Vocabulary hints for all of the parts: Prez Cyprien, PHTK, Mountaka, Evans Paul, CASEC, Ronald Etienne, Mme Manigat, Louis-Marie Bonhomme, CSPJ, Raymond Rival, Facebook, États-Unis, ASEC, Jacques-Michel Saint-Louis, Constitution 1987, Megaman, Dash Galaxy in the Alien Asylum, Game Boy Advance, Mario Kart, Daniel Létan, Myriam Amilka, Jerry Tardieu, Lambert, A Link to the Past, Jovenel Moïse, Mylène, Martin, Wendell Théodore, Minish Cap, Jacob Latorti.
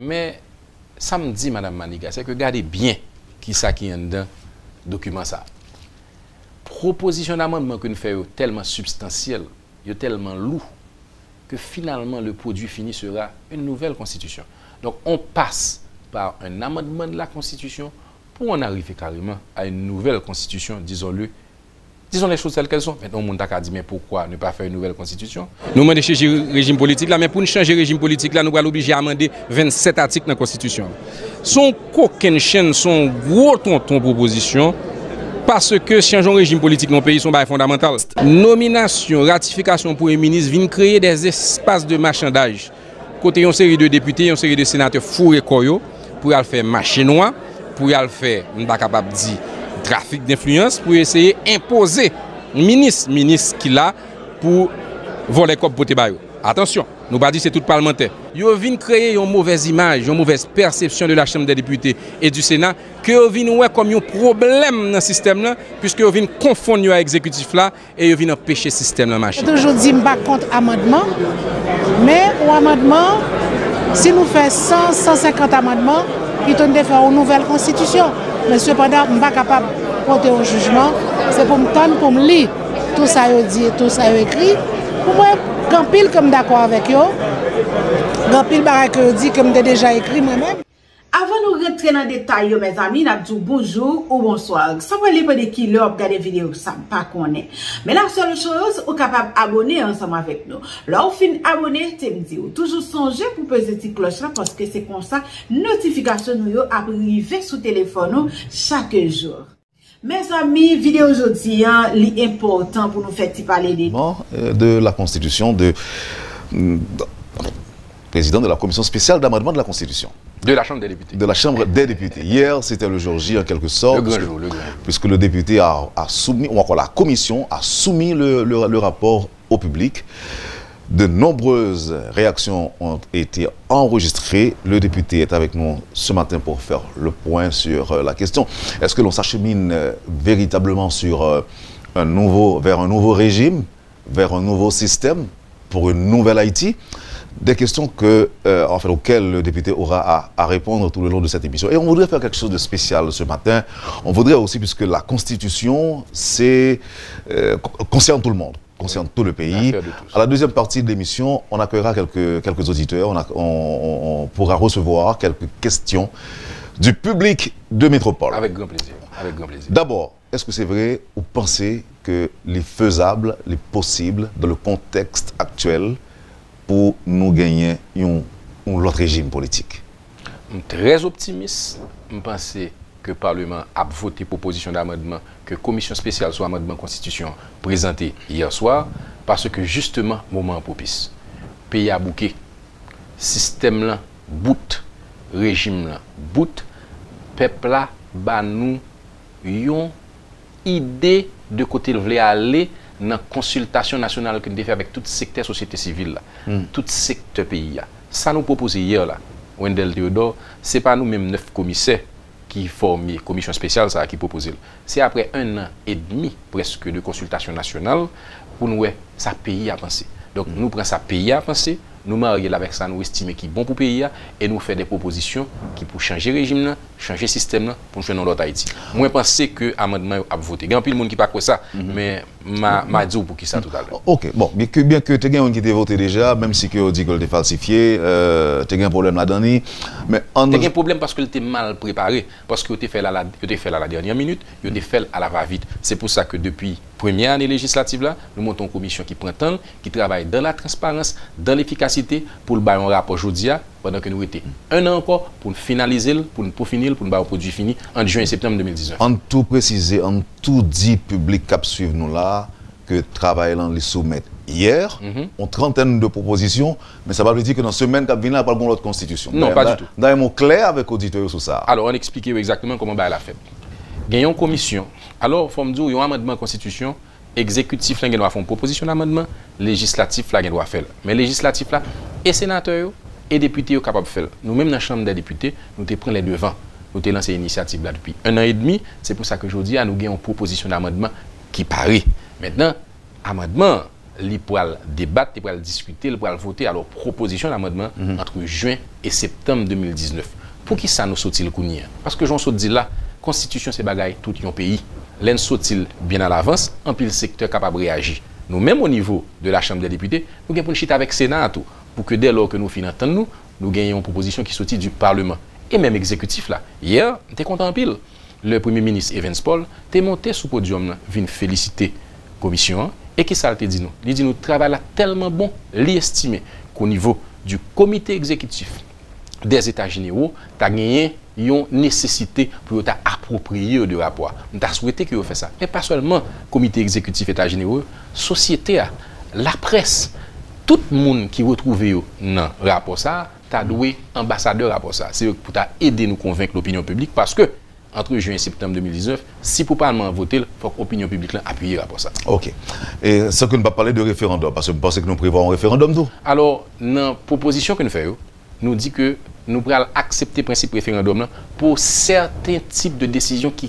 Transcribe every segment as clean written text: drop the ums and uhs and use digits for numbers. Mais ça me dit, Mme Manigat, c'est que regardez bien qui ça qui est dans le document. La proposition d'amendement que nous faisons est tellement substantielle, est tellement lourde, que finalement le produit fini sera une nouvelle constitution. Donc on passe par un amendement de la constitution pour en arriver carrément à une nouvelle constitution, disons-le. Disons les choses telles qu'elles sont. Maintenant, Mountaka a dit, mais pourquoi ne pas faire une nouvelle constitution? Nous demandons de changer le régime politique, là, mais pour nous changer le régime politique, là, nous allons obliger à amender 27 articles dans la constitution. Son coquin chaîne, son gros tonton proposition, parce que changer le régime politique dans le pays, son bail fondamental. Nomination, ratification pour les ministres, vient créer des espaces de marchandage. Côté une série de députés, une série de sénateurs fourrés koyo, pour aller faire marché noir, pour aller faire, on n'est pas capable de dire, trafic d'influence pour essayer d'imposer ministre qui là pour voler comme poté bayo. Attention, nous pas dit c'est tout parlementaire. Yo vinn créer une mauvaise image, une mauvaise perception de la Chambre des députés et du Sénat que yo vinn ouais comme un problème dans le système là puisque yo vinn confondre yo à exécutif là et yo vinn empêcher système là marcher. Toujours dit m'pas contre amendement mais au amendement si nous fait 100 150 amendements ils tendent à faire une nouvelle constitution. Mais cependant, je ne suis pas capable de porter au jugement. C'est pour me tendre, pour me lire tout ça qu'il dit, tout ça qu'il écrit. Pour moi, quand pile comme d'accord avec eux, quand pile que dit comme déjà écrit moi-même. Avant de rentrer dans le détail, mes amis, nous avons dit bonjour ou bonsoir. Ça va dépendre de qui l'a regardé la vidéo, ça ne pas connaît. Mais la seule chose, vous êtes capable d'abonner ensemble avec nous. Lorsque vous êtes abonné, vous me dites, toujours songer pour peser cette cloche là parce que c'est comme ça, notification nous arrive sur téléphone chaque jour. Mes amis, vidéo aujourd'hui, c'est important pour nous faire parler des morts de la Constitution de président de la commission spéciale d'amendement de la Constitution. De la Chambre des députés. De la Chambre des députés. Hier, c'était le jour J en quelque sorte. Le grand jour, le grand. Puisque le député a soumis, ou encore la commission a soumis le rapport au public. De nombreuses réactions ont été enregistrées. Le député est avec nous ce matin pour faire le point sur la question. Est-ce que l'on s'achemine véritablement sur vers un nouveau régime, vers un nouveau système, pour une nouvelle Haïti? Des questions auxquelles le député aura à répondre tout le long de cette émission. Et on voudrait faire quelque chose de spécial ce matin. On voudrait aussi, puisque la Constitution concerne tout le monde, concerne tout le pays. À la deuxième partie de l'émission, on accueillera quelques auditeurs. On pourra recevoir quelques questions du public de Métropole. Avec grand plaisir. D'abord, est-ce que c'est vrai ou pensez que les faisables, les possibles, dans le contexte actuel, pour nous gagner l'autre régime politique? Je suis très optimiste. Je pense que le Parlement a voté proposition d'amendement que la commission spéciale sur l'amendement de la Constitution présentée hier soir, parce que justement, moment propice. Pays a bouqué, système là, bout, régime là, bout, peuple là, bah nous, yon idée de côté le voulait aller. Dans la consultation nationale que nous avons fait avec tout secteur société civile, tout secteur pays. Ça nous proposé hier, là, Wendell Théodore, ce n'est pas nous-mêmes 9 commissaires qui forment la commission spéciale ça, qui proposé. C'est après 1 an et demi presque de consultation nationale pour nous, ça pays à penser. Donc nous prenons ça pays à penser, nous marions avec ça, nous estimons qui est bon pour le pays et nous faisons des propositions qui pour changer le régime, changer le système pour changer notre Haïti. Moi, je pense que l'amendement a voté. Il y a plein de monde qui ne parle pas ça, mais je dis pour qui ça tout à l'heure. Ok, bon, bien que tu aies qui voté déjà, même si tu dis que tu es falsifié, tu as un problème là-dedans. Tu as un problème parce que tu es mal préparé, parce que tu es fait à la dernière minute, tu es fait à la va-vite. C'est pour ça que depuis la première année législative, là, nous montons une commission qui prend temps, qui travaille dans la transparence, dans l'efficacité, pour le bailler un rapport aujourd'hui, pendant que nous étions 1 an encore, pour finaliser, pour finir, pour le produit fini en juin et septembre 2019. En tout précisé, en tout dit public cap suivre nous là, que travail les soumettre hier, on trentaine de propositions, mais ça ne veut pas dire que dans la semaine, il n'y a pas l'autre constitution. Non, pas du tout. Dans un mot clair avec l'auditeur sur ça. Alors, on explique exactement comment elle a fait. Il y a une commission. Alors, il faut me dire, il y a un amendement à la constitution. Exécutif, il doit faire une proposition d'amendement, législatif, il doit faire. Mais législatif, là, et sénateurs et députés sont capables de faire. Nous-mêmes, dans la Chambre des députés, nous prenons les devants. Nous avons lancé l'initiative depuis 1 an et demi. C'est pour ça que je dis, nous avons une proposition d'amendement qui paraît. Maintenant, amendement, il pourra débattre, il pourra discuter, il pourra voter à leur proposition d'amendement entre juin et septembre 2019. Pour qui ça nous saute-t-il Kounia? Parce que j'en saute dit là, constitution c'est bagaille, tout un pays. L'en saute-t-il bien à l'avance, en pile secteur capable de réagir. Nous, même au niveau de la Chambre des députés, nous avons une chita avec le Sénat pour que dès lors que nous finissons, nous gagnons une proposition qui sortit du Parlement. Et même exécutif là, hier, t'es content en pile. Le Premier ministre Evans Paul t'est monté sous podium, vient féliciter la commission. Et qui ça te dit nous? Il dit nous travail là tellement bon, il estime qu'au niveau du comité exécutif des États généraux, tu as gagné une nécessité pour t'approprier de rapport. Tu as souhaité que vous fassiez ça. Mais pas seulement le comité exécutif États généraux, société, la presse, tout le monde qui retrouve dans le rapport ça, tu as doué ambassadeur rapport ça. C'est pour aider nous convaincre l'opinion publique parce que entre juin et septembre 2019, si pour le Parlement voter, il faut que l'opinion publique appuie le rapport ça. Ok. Et ce que nous ne parlons pas de référendum, parce que vous pensez que nous prévoyons un référendum tout? Alors, dans la proposition que nous faisons, nous dit que nous pourrons accepter le principe référendum pour certains types de décisions qui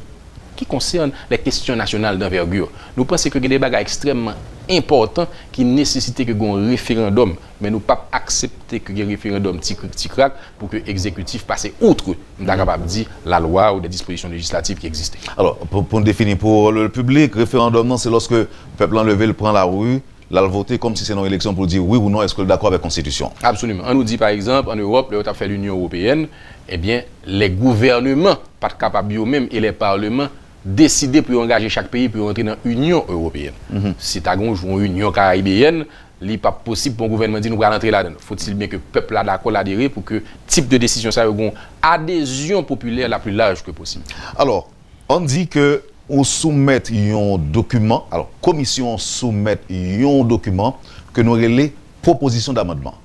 concernent les questions nationales d'envergure. Nous pensons que des débats extrêmement importants qui nécessitent que un référendum, mais nous ne pouvons pas accepter que un référendum tic-tic-crac pour que l'exécutif passe outre, capable de dire la loi ou des dispositions législatives qui existent. Alors, pour définir pour le public, référendum, c'est lorsque le peuple enlevé le prend la rue. La voter comme si c'est une élection pour dire oui ou non, est-ce que d'accord avec la Constitution? Absolument. On nous dit par exemple, en Europe, le fait l'Union européenne, eh bien, les gouvernements, pas capables eux-mêmes, et les parlements, décider pour engager chaque pays pour entrer dans l'Union européenne. Si tu as une Union caribéenne, il n'est pas possible pour le gouvernement de dire nous allons entrer là-dedans. Faut-il bien que le peuple a d'accord l'adhérer pour que le type de décision soit une adhésion populaire la plus large que possible? Alors, on dit que on soumet un document, alors commission soumet un document que nous relais proposition d'amendement.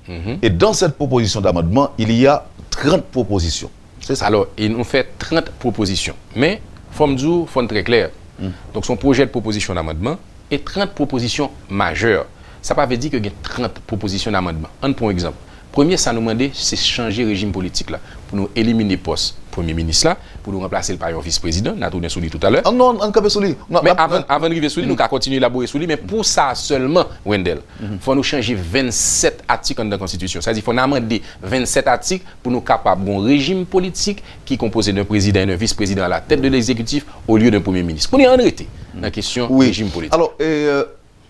Et dans cette proposition d'amendement, il y a 30 propositions. C'est ça. Alors, ils nous fait 30 propositions. Mais, il faut être très clair. Donc, son projet de proposition d'amendement est 30 propositions majeures. Ça ne veut pas dire qu'il y a 30 propositions d'amendement. Un point exemple. Premier, ça nous demande, c'est changer le régime politique là, pour nous éliminer le poste Premier ministre là, pour nous remplacer le par un vice-président, nous avons dit tout à l'heure. Non, mais avant de arriver sur lui, nous avons continué à élaborer sur lui, mais pour ça seulement, Wendell, il faut nous changer 27 articles dans la Constitution. C'est-à-dire qu'il faut nous amender 27 articles pour nous capables d'un régime politique qui est composé d'un président et d'un vice-président à la tête de l'exécutif au lieu d'un Premier ministre. Pour nous arrêter dans la question du régime politique. Alors,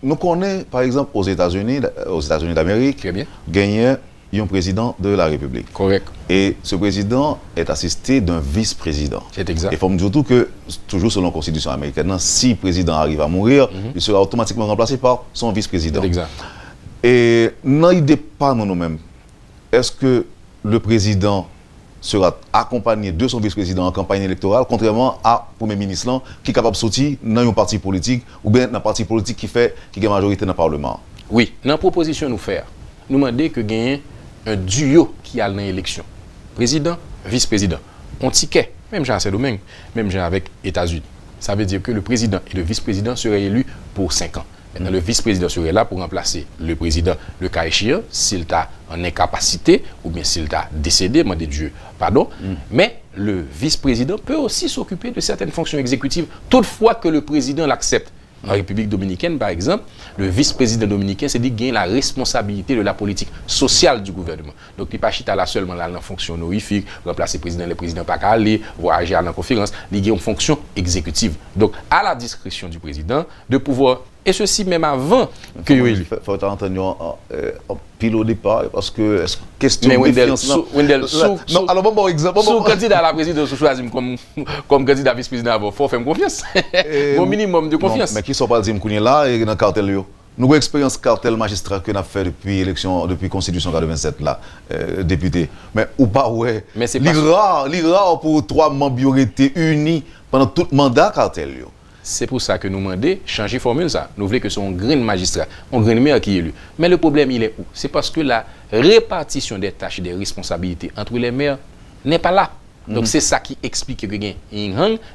nous connaissons, par exemple, aux États-Unis d'Amérique, gagnent un président de la République. Correct. Et ce président est assisté d'un vice-président. C'est exact. Et il faut me dire tout que, toujours selon la Constitution américaine, si le président arrive à mourir, il sera automatiquement remplacé par son vice-président. C'est exact. Et non, il dépend de nous-mêmes. Est-ce que le président sera accompagné de son vice-président en campagne électorale, contrairement à Premier ministre qui est capable de sortir dans un parti politique ou bien dans un parti politique qui a majorité dans le Parlement? Oui. Dans la proposition nous faire, nous demandons que gagnent un duo qui a l'élection. Président, vice-président. On ticket, même Jean Saint-Domingue, même Jean avec États-Unis. Ça veut dire que le président et le vice-président seraient élus pour 5 ans. Maintenant, le vice-président serait là pour remplacer le président, le cas échéant, s'il t'a en incapacité ou bien s'il t'a décédé, demandez Dieu, pardon. Mais le vice-président peut aussi s'occuper de certaines fonctions exécutives, toutefois que le président l'accepte. En République dominicaine, par exemple, le vice-président dominicain s'est dit qu'il gagne la responsabilité de la politique sociale du gouvernement. Donc, il n'est pas chita là seulement dans la fonction honorifique, remplacer le président pas qu'à aller, voyager à la conférence, il gagne une fonction exécutive. Donc, à la discrétion du président de pouvoir, et ceci même avant que vous élu. Il faut entendre un pile au départ, parce que c'est une question de défiance. Non, alors bon exemple. Si vous candidat à la présidence, vous choisissez comme candidat à vice-président, il faut faire confiance. Au minimum de confiance. Mais qui ne sont pas les là et dans le cartel? Nous avons expérience cartel magistrat que nous avons fait depuis l'élection, depuis la Constitution 87, là, député. Mais ou pas, ouais. Mais c'est rare pour trois membres qui unis pendant tout le mandat cartel. C'est pour ça que nous demandons changer formule ça. Nous voulons que ce soit un grand magistrat, un grand maire qui est élu. Mais le problème, il est où? C'est parce que la répartition des tâches et des responsabilités entre les maires n'est pas là. Donc c'est ça qui explique que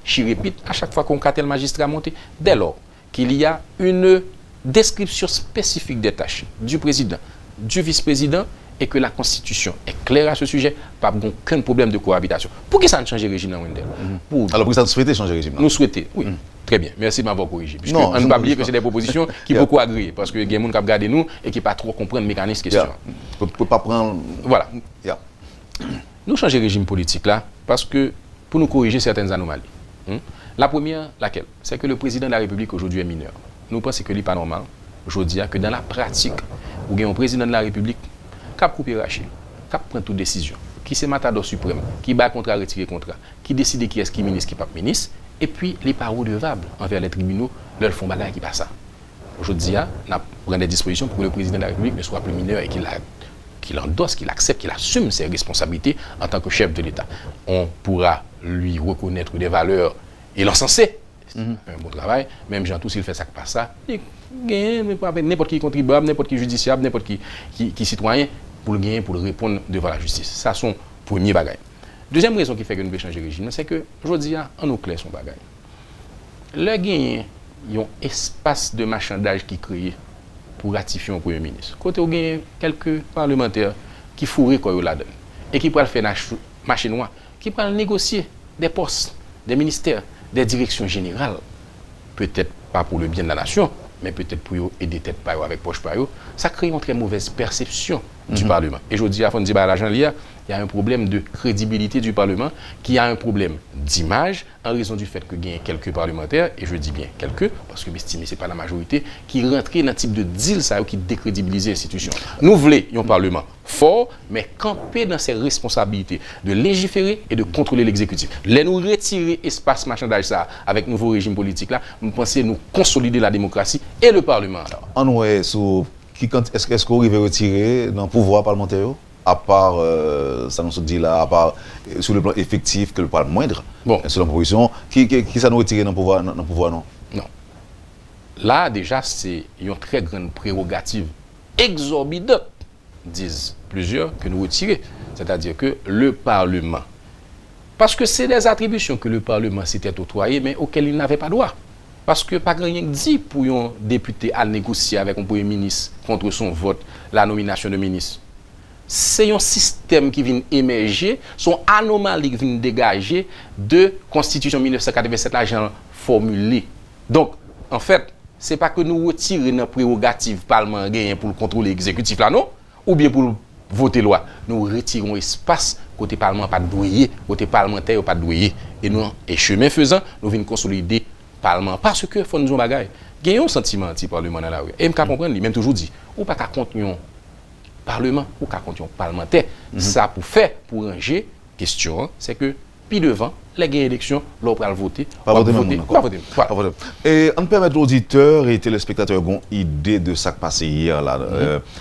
je répète, à chaque fois qu'on cartel magistrat monté, dès lors qu'il y a une description spécifique des tâches du président, du vice-président, et que la Constitution est claire à ce sujet, pas aucun problème de cohabitation. Pour qui ça ne change le régime, Wendell? Alors pour qui ça nous souhaitons changer le régime? Nous souhaitons, oui. Très bien, merci de m'avoir corrigé. Puisque on ne peut pas oublier que c'est des propositions qui beaucoup agréées. Parce que il y a des gens qui regardent nous et qui ne pas trop comprendre le mécanisme question. On ne peut pas prendre. Voilà. Nous changer le régime politique là, parce que pour nous corriger certaines anomalies. La première, laquelle? C'est que le président de la République aujourd'hui est mineur. Nous pensons que ce n'est pas normal, aujourd'hui, que dans la pratique, où il y a un président de la République qui a coupé Rachel, qui prend toute décision, qui est matador suprême, qui bat contrat, retiré contrat, qui décide qui est qui ministre, qui n'est pas ministre, et puis les pas redevables envers les tribunaux, leur font bagarre qui passe ça. Aujourd'hui, nous prenons des dispositions pour que le président de la République ne soit plus mineur et qu'il endosse, qu'il accepte, qu'il assume ses responsabilités en tant que chef de l'État. On pourra lui reconnaître des valeurs et l'encenser. Un bon travail, même Jean-Tout, s'il fait ça que pas ça, n'importe qui contribuable, n'importe qui judiciable, n'importe qui citoyen, pour le gagner, pour le répondre devant la justice. Ça, c'est son premier bagage. Deuxième raison qui fait que nous devons changer le régime, c'est que, je dis, en nos clés, son bagage. Le gain, il y a un espace de marchandage qui est créé pour ratifier un Premier ministre. Côté, il y a quelques parlementaires qui fourrent quoi ils la donnent et qui pourraient faire marché noir, qui pourraient négocier des postes, des ministères, des directions générales, peut-être pas pour le bien de la nation, mais peut-être pour aider tête par avec poche par ça crée une très mauvaise perception du Parlement. Et je dis, avant de dire à l'agent Lia, il y a un problème de crédibilité du Parlement, qui a un problème d'image, en raison du fait que il y a quelques parlementaires, et je dis bien quelques, parce que m'estimer ce n'est pas la majorité, qui rentrent dans le type de deal ça, qui décrédibilise l'institution. Nous voulons un Parlement fort, mais campé dans ses responsabilités de légiférer et de contrôler l'exécutif. Les nous retirer espace marchandage ça, avec nouveau régime politique là, nous pensons nous consolider la démocratie et le Parlement. En est-ce qu'on arrive à retirer dans le pouvoir parlementaire? À part, ça nous dit là, à part sur le plan effectif, que le plan moindre, bon. Selon la proposition, qui ça nous retire dans le pouvoir, non? Non. Là, déjà, c'est une très grande prérogative exorbitante, disent plusieurs, que nous retirer. C'est-à-dire que le Parlement, parce que c'est des attributions que le Parlement s'était octroyé, mais auxquelles il n'avait pas droit. Parce que pas rien que dit pour un député à négocier avec un Premier ministre contre son vote la nomination de ministre. C'est un système qui vient émerger, son anomalie qui vient dégager de la Constitution 1987, l'agent formulé. Donc, en fait, ce n'est pas que nous retirons nos prérogatives parlementaires pour le contrôler l'exécutif, là, non, ou bien pour voter loi. Nous retirons espace côté parlement pas de douiller, côté parlementaire pas de douiller. Et nous, et chemin faisant, nous venons consolider le Parlement. Parce que, faut nous en bagaille. Il y a un sentiment anti-parlement dans la rue. Et je comprends, même toujours dit, ou pas qu'à contenir Parlement ou qu'à condition parlementaire. Ça pour faire, pour ranger, question, c'est que, puis devant, les élections, l'on va voter. Pas voter, pas voter. Et on permet auditeurs et téléspectateurs une idée de ça qui passé hier, là,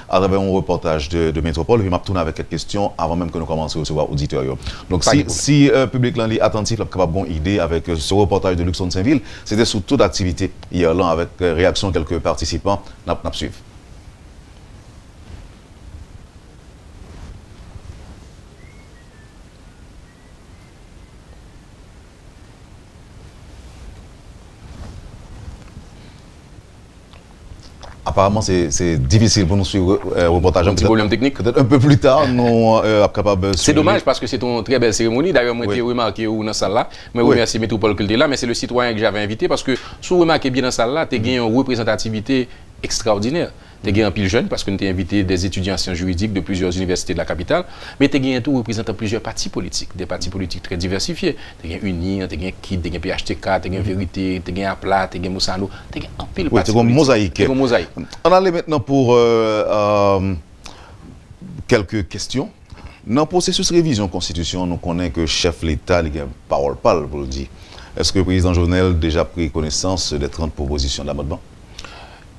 à travers un reportage de Métropole. Je vais tourner avec quelques questions avant même que nous commencions à recevoir auditeurs. Donc, si le public est attentif, il est capable d'avoir une idée avec ce reportage de Luxon de Saint-Ville, c'était sur toute activité hier, là, avec réaction de quelques participants. Nous allons suivre. Apparemment, c'est difficile pour nous suivre le reportage. Un petit problème technique. Peut-être un peu plus tard, nous capables. C'est dommage parce que c'est une très belle cérémonie. D'ailleurs, moi, j'ai remarqué où dans la salle là. Mais remercie Métropole Culté là. Mais c'est le citoyen que j'avais invité parce que, si vous remarquez bien dans la salle là, tu as gagné une représentativité extraordinaire. Tu as gagné un pile jeune parce que nous avons invité des étudiants en sciences juridiques de plusieurs universités de la capitale. Mais tu as gagné tout représentant plusieurs partis politiques, des partis politiques très diversifiés. Tu as gagné Unir, tu as gagné KID, tu as gagné PHTK, tu as gagné Vérité, tu as gagné APLA, tu as gagné Moussano, tu as gagné un pile parti. Tu as gagné mosaïque. On allait maintenant pour quelques questions. Dans le processus de révision de la Constitution, nous connaissons que le chef de l'État a une parole pâle pour le dire. Est-ce que le président Jovenel a déjà pris connaissance des 30 propositions de l'amendement?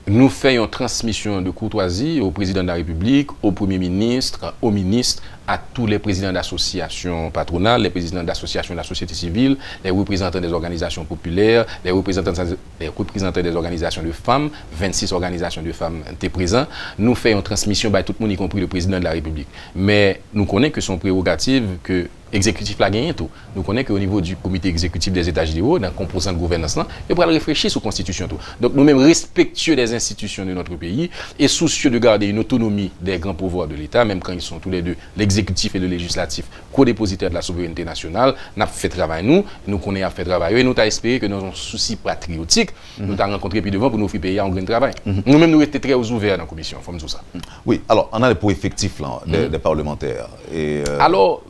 Nous faisons une transmission de courtoisie au président de la République, au Premier ministre, aux ministres, à tous les présidents d'associations patronales, les présidents d'associations de la société civile, les représentants des organisations populaires, les représentants des organisations de femmes, 26 organisations de femmes étaient présents. Nous faisons une transmission par tout le monde, y compris le président de la République. Mais nous connaissons que son prérogative, que exécutif l'a gagné tout. Nous connaissons qu'au niveau du comité exécutif des États généraux, dans la composante de gouvernance, il faut réfléchir sur la Constitution. Tout. Donc nous-mêmes respectueux des institutions de notre pays et soucieux de garder une autonomie des grands pouvoirs de l'État, même quand ils sont tous les deux, l'exécutif et le législatif, co-dépositaires de la souveraineté nationale, nous avons fait travail nous, nous connaissons à faire travail et nous avons espéré que dans un souci patriotique, nous avons rencontré puis devant pour nous faire payer en grand travail. Nous-mêmes nous étions très ouverts dans la commission, il faut me dire ça. Oui, alors on a les points effectifs là, des parlementaires. Et alors,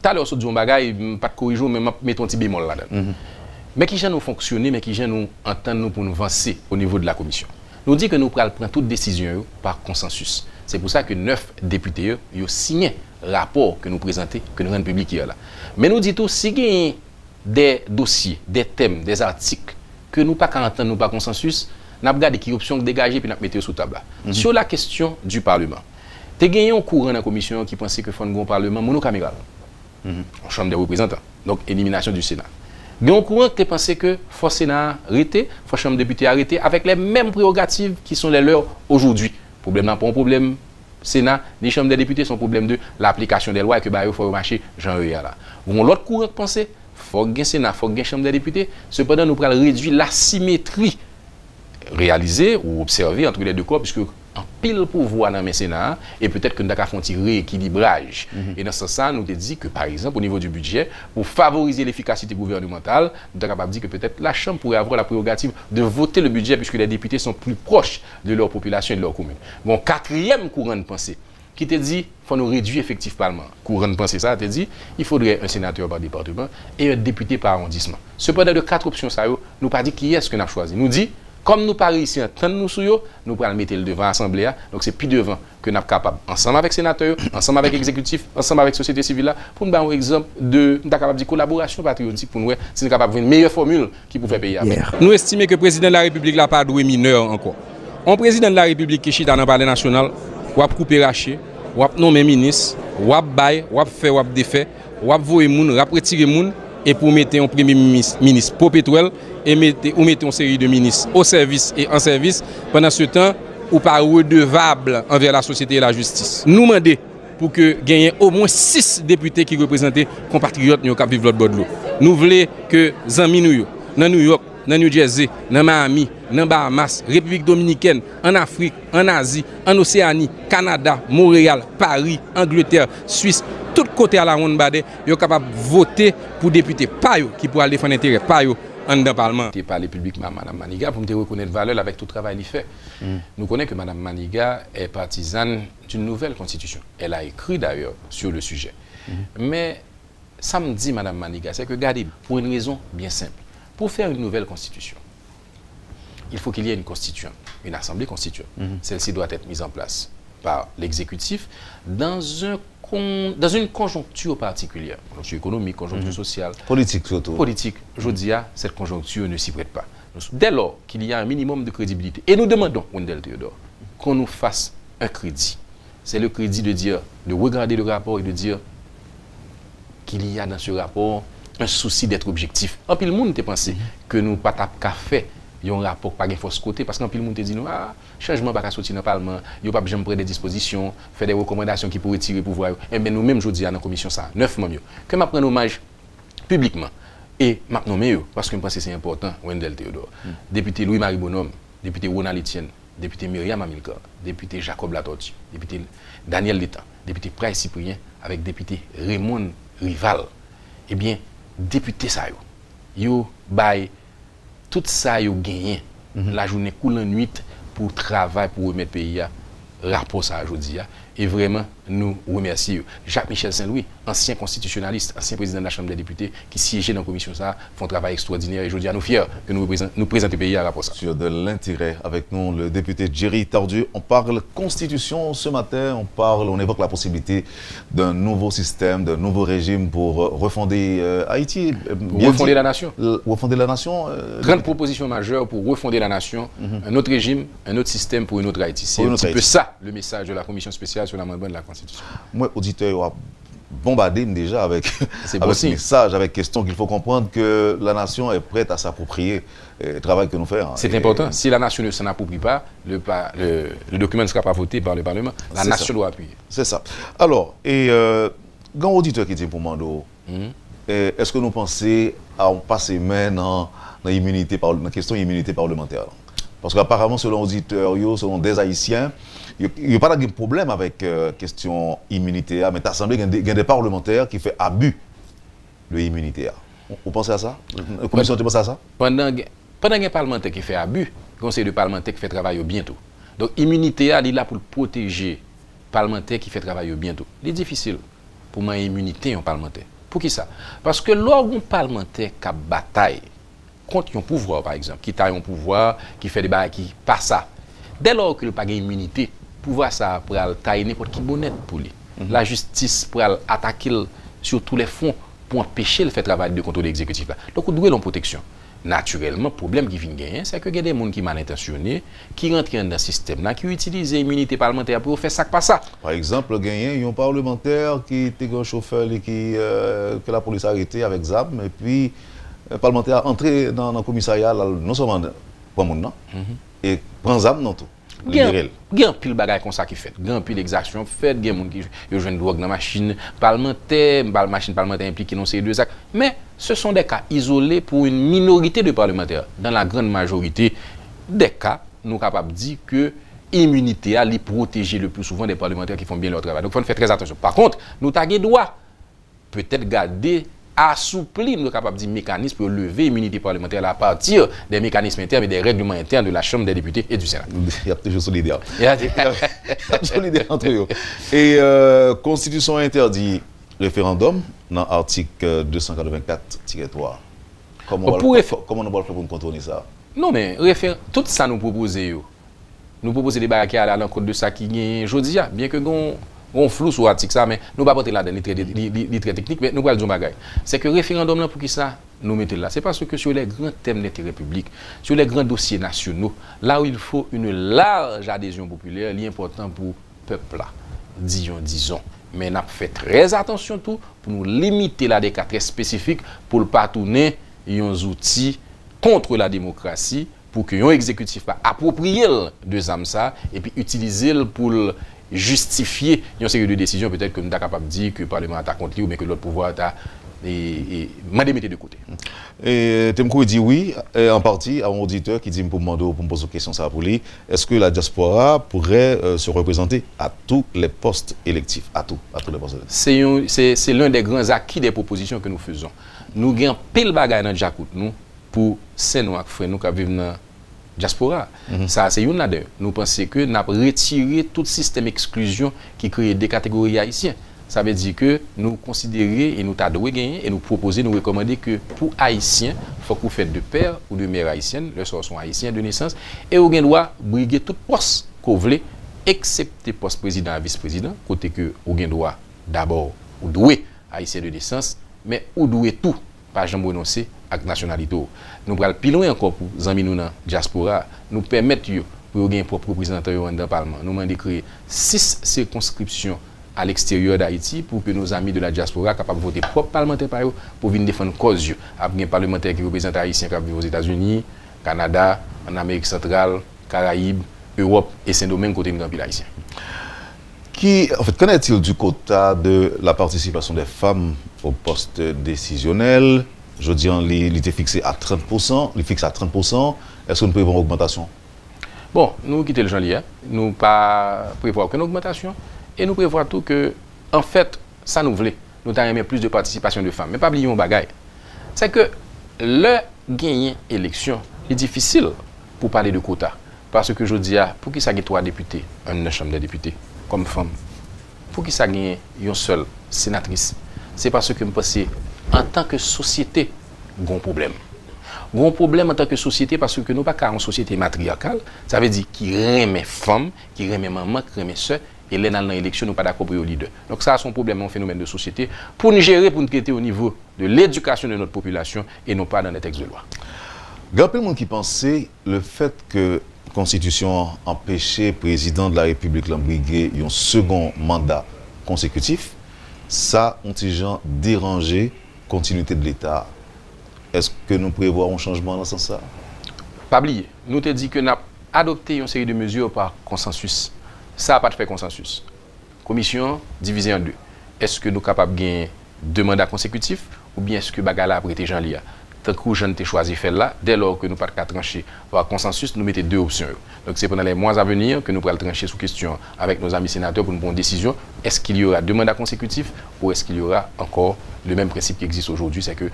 tout à l'heure, on bagaille, pas de corriger, mais mettons un petit bémol là-dedans. Mais qui vient nous fonctionner, mais qui vient nous entendre pour nous avancer au niveau de la commission. Nous dit que nous prenons toutes décisions par consensus. C'est pour ça que 9 députés ont signé le rapport que nous présentons, que nous rendons public hier là. Mais nous dit tout, si il y a des dossiers, des thèmes, des articles que nous pas entendre par consensus, nous regardons qui option dégagée puis nous mettons sous table. Sur la question du Parlement, tu as gagné un courant dans la commission qui pensait que font un Parlement monocaméral. En chambre des représentants, donc élimination du Sénat. Il y a un courant qui pensait que faut Sénat arrêté, faut chambre des députés arrêté, avec les mêmes prérogatives qui sont les leurs aujourd'hui. Problème n'a pas un problème. Sénat, ni chambre des députés, sont problème de l'application des lois et que bah il faut marcher. Jean-Yves là. Bon, l'autre courant qui pensait faut gain Sénat, faut gain chambre des députés. Cependant, nous pourrons réduire l'asymétrie réalisée ou observée entre les deux corps, puisque pile pouvoir dans le Sénat et peut-être que nous avons fait un rééquilibrage. Et dans ce sens, nous avons dit que, par exemple, au niveau du budget, pour favoriser l'efficacité gouvernementale, nous avons dit que peut-être la Chambre pourrait avoir la prérogative de voter le budget puisque les députés sont plus proches de leur population et de leur commune. Bon, quatrième courant de pensée qui te dit qu'il faut nous réduire effectif Parlement. Courant de pensée, ça te dit il faudrait un sénateur par département et un député par arrondissement. Cependant, de 4 options, ça, nous n'avons pas dit qui est-ce que nous avons choisi. Nous dit comme nous Paris ici, nous sommes nous pourrons mettre le devant l'Assemblée. Donc c'est plus devant que nous sommes capables, ensemble avec les sénateurs, ensemble avec l'exécutif, ensemble avec la société civile, pour nous donner un exemple de collaboration patriotique, pour nous sommes capables de faire une meilleure formule qui pouvait payer. Nous estimons que le président de la République n'a pas doué mineur encore. Un président de la République qui chita dans le palais national, il a coupé raché, il a nommé ministre, il a bail, il a fait, il a défait, il a voué les gens, il a retiré les gens. Et pour mettre un premier ministre perpétuel et mettre une série de ministres au service et en service, pendant ce temps, ou pas redevable envers la société et la justice. Nous demandons pour que gagnent au moins 6 députés qui représentent les compatriotes qui vivent de l'autre bord de l'eau. Nous voulons que les amis nous, dans New York, dans New Jersey, dans Miami, dans Bahamas, République Dominicaine, en Afrique, en Asie, en Océanie, Canada, Montréal, Paris, Angleterre, Suisse, tout côté à la ronde badé, ils sont capables de voter pour députés qui pourraient défendre l'intérêt en dans le Parlement. Je parle publiquement à Mme Manigat pour me reconnaître valeur avec tout le travail qu'il fait. Nous connaissons que Mme Manigat est partisane d'une nouvelle constitution. Elle a écrit d'ailleurs sur le sujet. Mais ça me dit Mme Manigat, c'est que regardez, pour une raison bien simple. Pour faire une nouvelle constitution, il faut qu'il y ait une constituante, une assemblée constituante. Celle-ci doit être mise en place par l'exécutif dans une conjoncture particulière, conjoncture économique, conjoncture sociale, politique surtout. Politique, je dis à cette conjoncture ne s'y prête pas. Dès lors qu'il y a un minimum de crédibilité, et nous demandons, Wendell Théodore, qu'on nous fasse un crédit. C'est le crédit de dire, de regarder le rapport et de dire qu'il y a dans ce rapport un souci d'être objectif. En pile, le monde te pensé que nous pas qu'à faire. Il y a un rapport par force côté parce qu'en pile monde te dit non ah changement pas sortir dans le Parlement, il pas besoin de prendre des dispositions, faire des recommandations qui pourraient tirer pouvoir. Et ben nous même je dis à la commission ça, 9 membres que m'a prendre hommage publiquement et m'a nommé yo parce que je pense que c'est important Wendell Théodore, député Louis-Marie Bonhomme, député Ronald Etienne, député Myriam Amilka, député Jacob Latorti, député Daniel Létan, député Prez Cyprien avec député Raymond Rival. Eh bien député ça yo bail tout ça, ils ont gagné la journée coule en nuit pour travail, pour remettre le pays à rapport ça aujourd'hui. Et vraiment, nous remercions. Jacques-Michel Saint-Louis, ancien constitutionnaliste, ancien président de la Chambre des députés, qui siégeait dans la commission, ça, font un travail extraordinaire. Et aujourd'hui, nous fiers que nous présentons le pays à rapport ça. Sur de l'intérêt, avec nous, le député Jerry Tardieu. On parle constitution ce matin, on évoque la possibilité d'un nouveau système, d'un nouveau régime pour refonder Haïti. Refonder la nation. Refonder la nation. Grande proposition majeure pour refonder la nation, un autre régime, un autre système pour une autre Haïti. C'est un petit peu ça, le message de la commission spéciale sur l'amendement de la Constitution. Moi, auditeur, bombardé déjà avec ce message, avec question qu'il faut comprendre que la nation est prête à s'approprier le travail que nous faisons. C'est important. Si la nation ne s'en approprie pas, le document ne sera pas voté par le Parlement. La nation doit appuyer. C'est ça. Alors, Quand auditeur qui dit pour Mando, est-ce que nous pensons à passer main dans la question de l'immunité parlementaire? Parce qu'apparemment, selon auditeurs, selon des Haïtiens, il n'y a pas de problème avec la question immunité, mais l'Assemblée, il y a des parlementaires qui font abus de l'immunité. Vous pensez à ça? La commission, tu penses à ça? Pendant les parlementaires qui font abus, le conseil de parlementaire qui fait travail bientôt. Donc, l'immunité, elle est là pour protéger les parlementaires qui fait travail bientôt. C'est difficile pour moi, immunité en parlementaire. Pour qui ça? Parce que lorsqu'un parlementaire qui a bataille contre un pouvoir, par exemple, qui taille un pouvoir, qui fait des bails, qui passe ça, dès lors qu'il n'a pas d'immunité, pouvoir ça pour tailler n'importe qui bonnet pour lui. La justice pour attaquer sur tous les fonds pour empêcher le fait travail de contrôle exécutif. Donc, on doit une protection. Naturellement, le problème qui vient gagner, c'est que y a des gens qui mal intentionnés, qui rentrent dans le système, qui utilisent l'immunité parlementaire pour faire ça que pas ça. Par exemple, il y a un parlementaire qui était un chauffeur que la police a arrêté avec ZAM, et puis le parlementaire est entré dans le commissariat, non seulement pour le monde, et prend ZAM dans tout. Il y a un pile de choses comme ça qui fait. Il y a un pile d'exactions faites, il y a des gens qui jouent une drogue dans la machine parlementaire, la machine parlementaire impliquée dans ces deux actes. Mais ce sont des cas isolés pour une minorité de parlementaires. Dans la grande majorité des cas, nous sommes capables de dire que l'immunité a les protéger le plus souvent des parlementaires qui font bien leur travail. Donc il faut faire très attention. Par contre, nous avons le droit peut-être garder assouplir, nous sommes capables de dire, mécanisme pour lever l'immunité parlementaire à partir des mécanismes internes et des règlements internes de la Chambre des députés et du Sénat. Il y a toujours solidaire. Il y a solidaire entre eux. Et Constitution interdit référendum dans l'article 284-3. Comment on va faire pour contourner ça? Non, mais tout ça nous proposons. Nous proposons des barraques à l'encontre de ça qui est aujourd'hui, bien que nous. On flou sur l'article ça, mais nous ne pouvons pas là dans les traits techniques, mais nous parlons de choses. C'est que le référendum, là, pour qui ça nous mettons là? C'est parce que sur les grands thèmes d'intérêt public, sur les grands dossiers nationaux, là où il faut une large adhésion populaire, l'important pour le peuple, là. Disons. Mais nous faisons très attention tout pour nous limiter la décatresse spécifique pour ne pas tourner nos outils contre la démocratie pour que un exécutif pas approprié de ZAMSA et puis utiliser pour justifier une série de décisions, peut-être que nous sommes capables de dire que le Parlement a contre lui, mais que l'autre pouvoir a mandé mettre de côté. Et Temkou dit oui, en partie, à un auditeur qui dit pour me poser une question ça pour lui, est-ce que la diaspora pourrait se représenter à tous les postes électifs? C'est l'un des grands acquis des propositions que nous faisons. Nous avons pile bagaille dans Jacoute nous pour ces noirs nous qui vivent dans diaspora. Ça, c'est une là-dedans. Nous pensons que nous avons retiré tout système d'exclusion qui crée des catégories haïtiennes. Ça veut dire que nous considérons et nous avons gagné et nous proposons, nous recommandons que pour Haïtiens, il faut que vous faites de père ou de mère haïtienne, les soeurs sont haïtiens de naissance, et vous doit briguer tout poste que vous voulez, excepté poste président et vice-président, côté que vous doit d'abord ou doué haïtien de naissance, mais ou doué tout, pas jamais renoncer avec nationalité. Nous prenons plus loin encore pour les amis dans la diaspora, nous permettre pour gagner propre représentant dans le Parlement. Nous demandons de créer 6 circonscriptions à l'extérieur d'Haïti pour que nos amis de la diaspora soient capables de voter propre parlementaire pour venir défendre cause. Après, un parlementaire qui représente Haïtiens qui vivent aux États-Unis, Canada, en Amérique centrale, Caraïbes, Europe et Saint-Domingue côté de l'Empire haïtien. En fait, qu'en est-il du quota de la participation des femmes au poste décisionnel? Je dis, il était fixé à 30%, il fixe à 30%. Est-ce qu'on prévoit une augmentation? Bon, nous quittons le janvier, nous pas prévoit aucune augmentation et nous prévoit tout que, en fait, ça nous voulait. Nous avons plus de participation de femmes. Mais pas oublier un bagaille. C'est que le gagner élection est difficile pour parler de quota. Parce que je dis, pour qui ça gagne 3 députés, une chambre de députés, comme femme, pour qui ça gagne une seule sénatrice, c'est parce que je pense en tant que société, grand problème. Grand problème en tant que société parce que nous pas qu'à une société matriarcale, ça veut dire qui remet femmes, qui remet maman, qui remet soeur, et les dans l'élection nous pas d'accord pour les leaders. Donc ça c'est un problème, un phénomène de société pour nous gérer, pour nous traiter au niveau de l'éducation de notre population et non pas dans les textes de loi. Grand peu de monde qui pensait le fait que la Constitution empêchait le président de la République d'embriguer un second mandat consécutif, ça ont des gens dérangés. Continuité de l'État, est-ce que nous prévoyons un changement dans ce sens-là? Pas oublier. Nous te dit que nous avons adopté une série de mesures par consensus. Ça n'a pas de fait consensus. Commission divisée en deux. est-ce que nous sommes capables de gagner deux mandats consécutifs ou bien est-ce que bagala a prêté Jean-Lia? Tant que je n'ai choisi faire là, dès lors que nous ne pouvons pas trancher par consensus, nous mettons deux options. Donc c'est pendant les mois à venir que nous pourrons trancher sous question avec nos amis sénateurs pour une bonne décision. Est-ce qu'il y aura deux mandats consécutifs ou est-ce qu'il y aura encore le même principe qui existe aujourd'hui, c'est que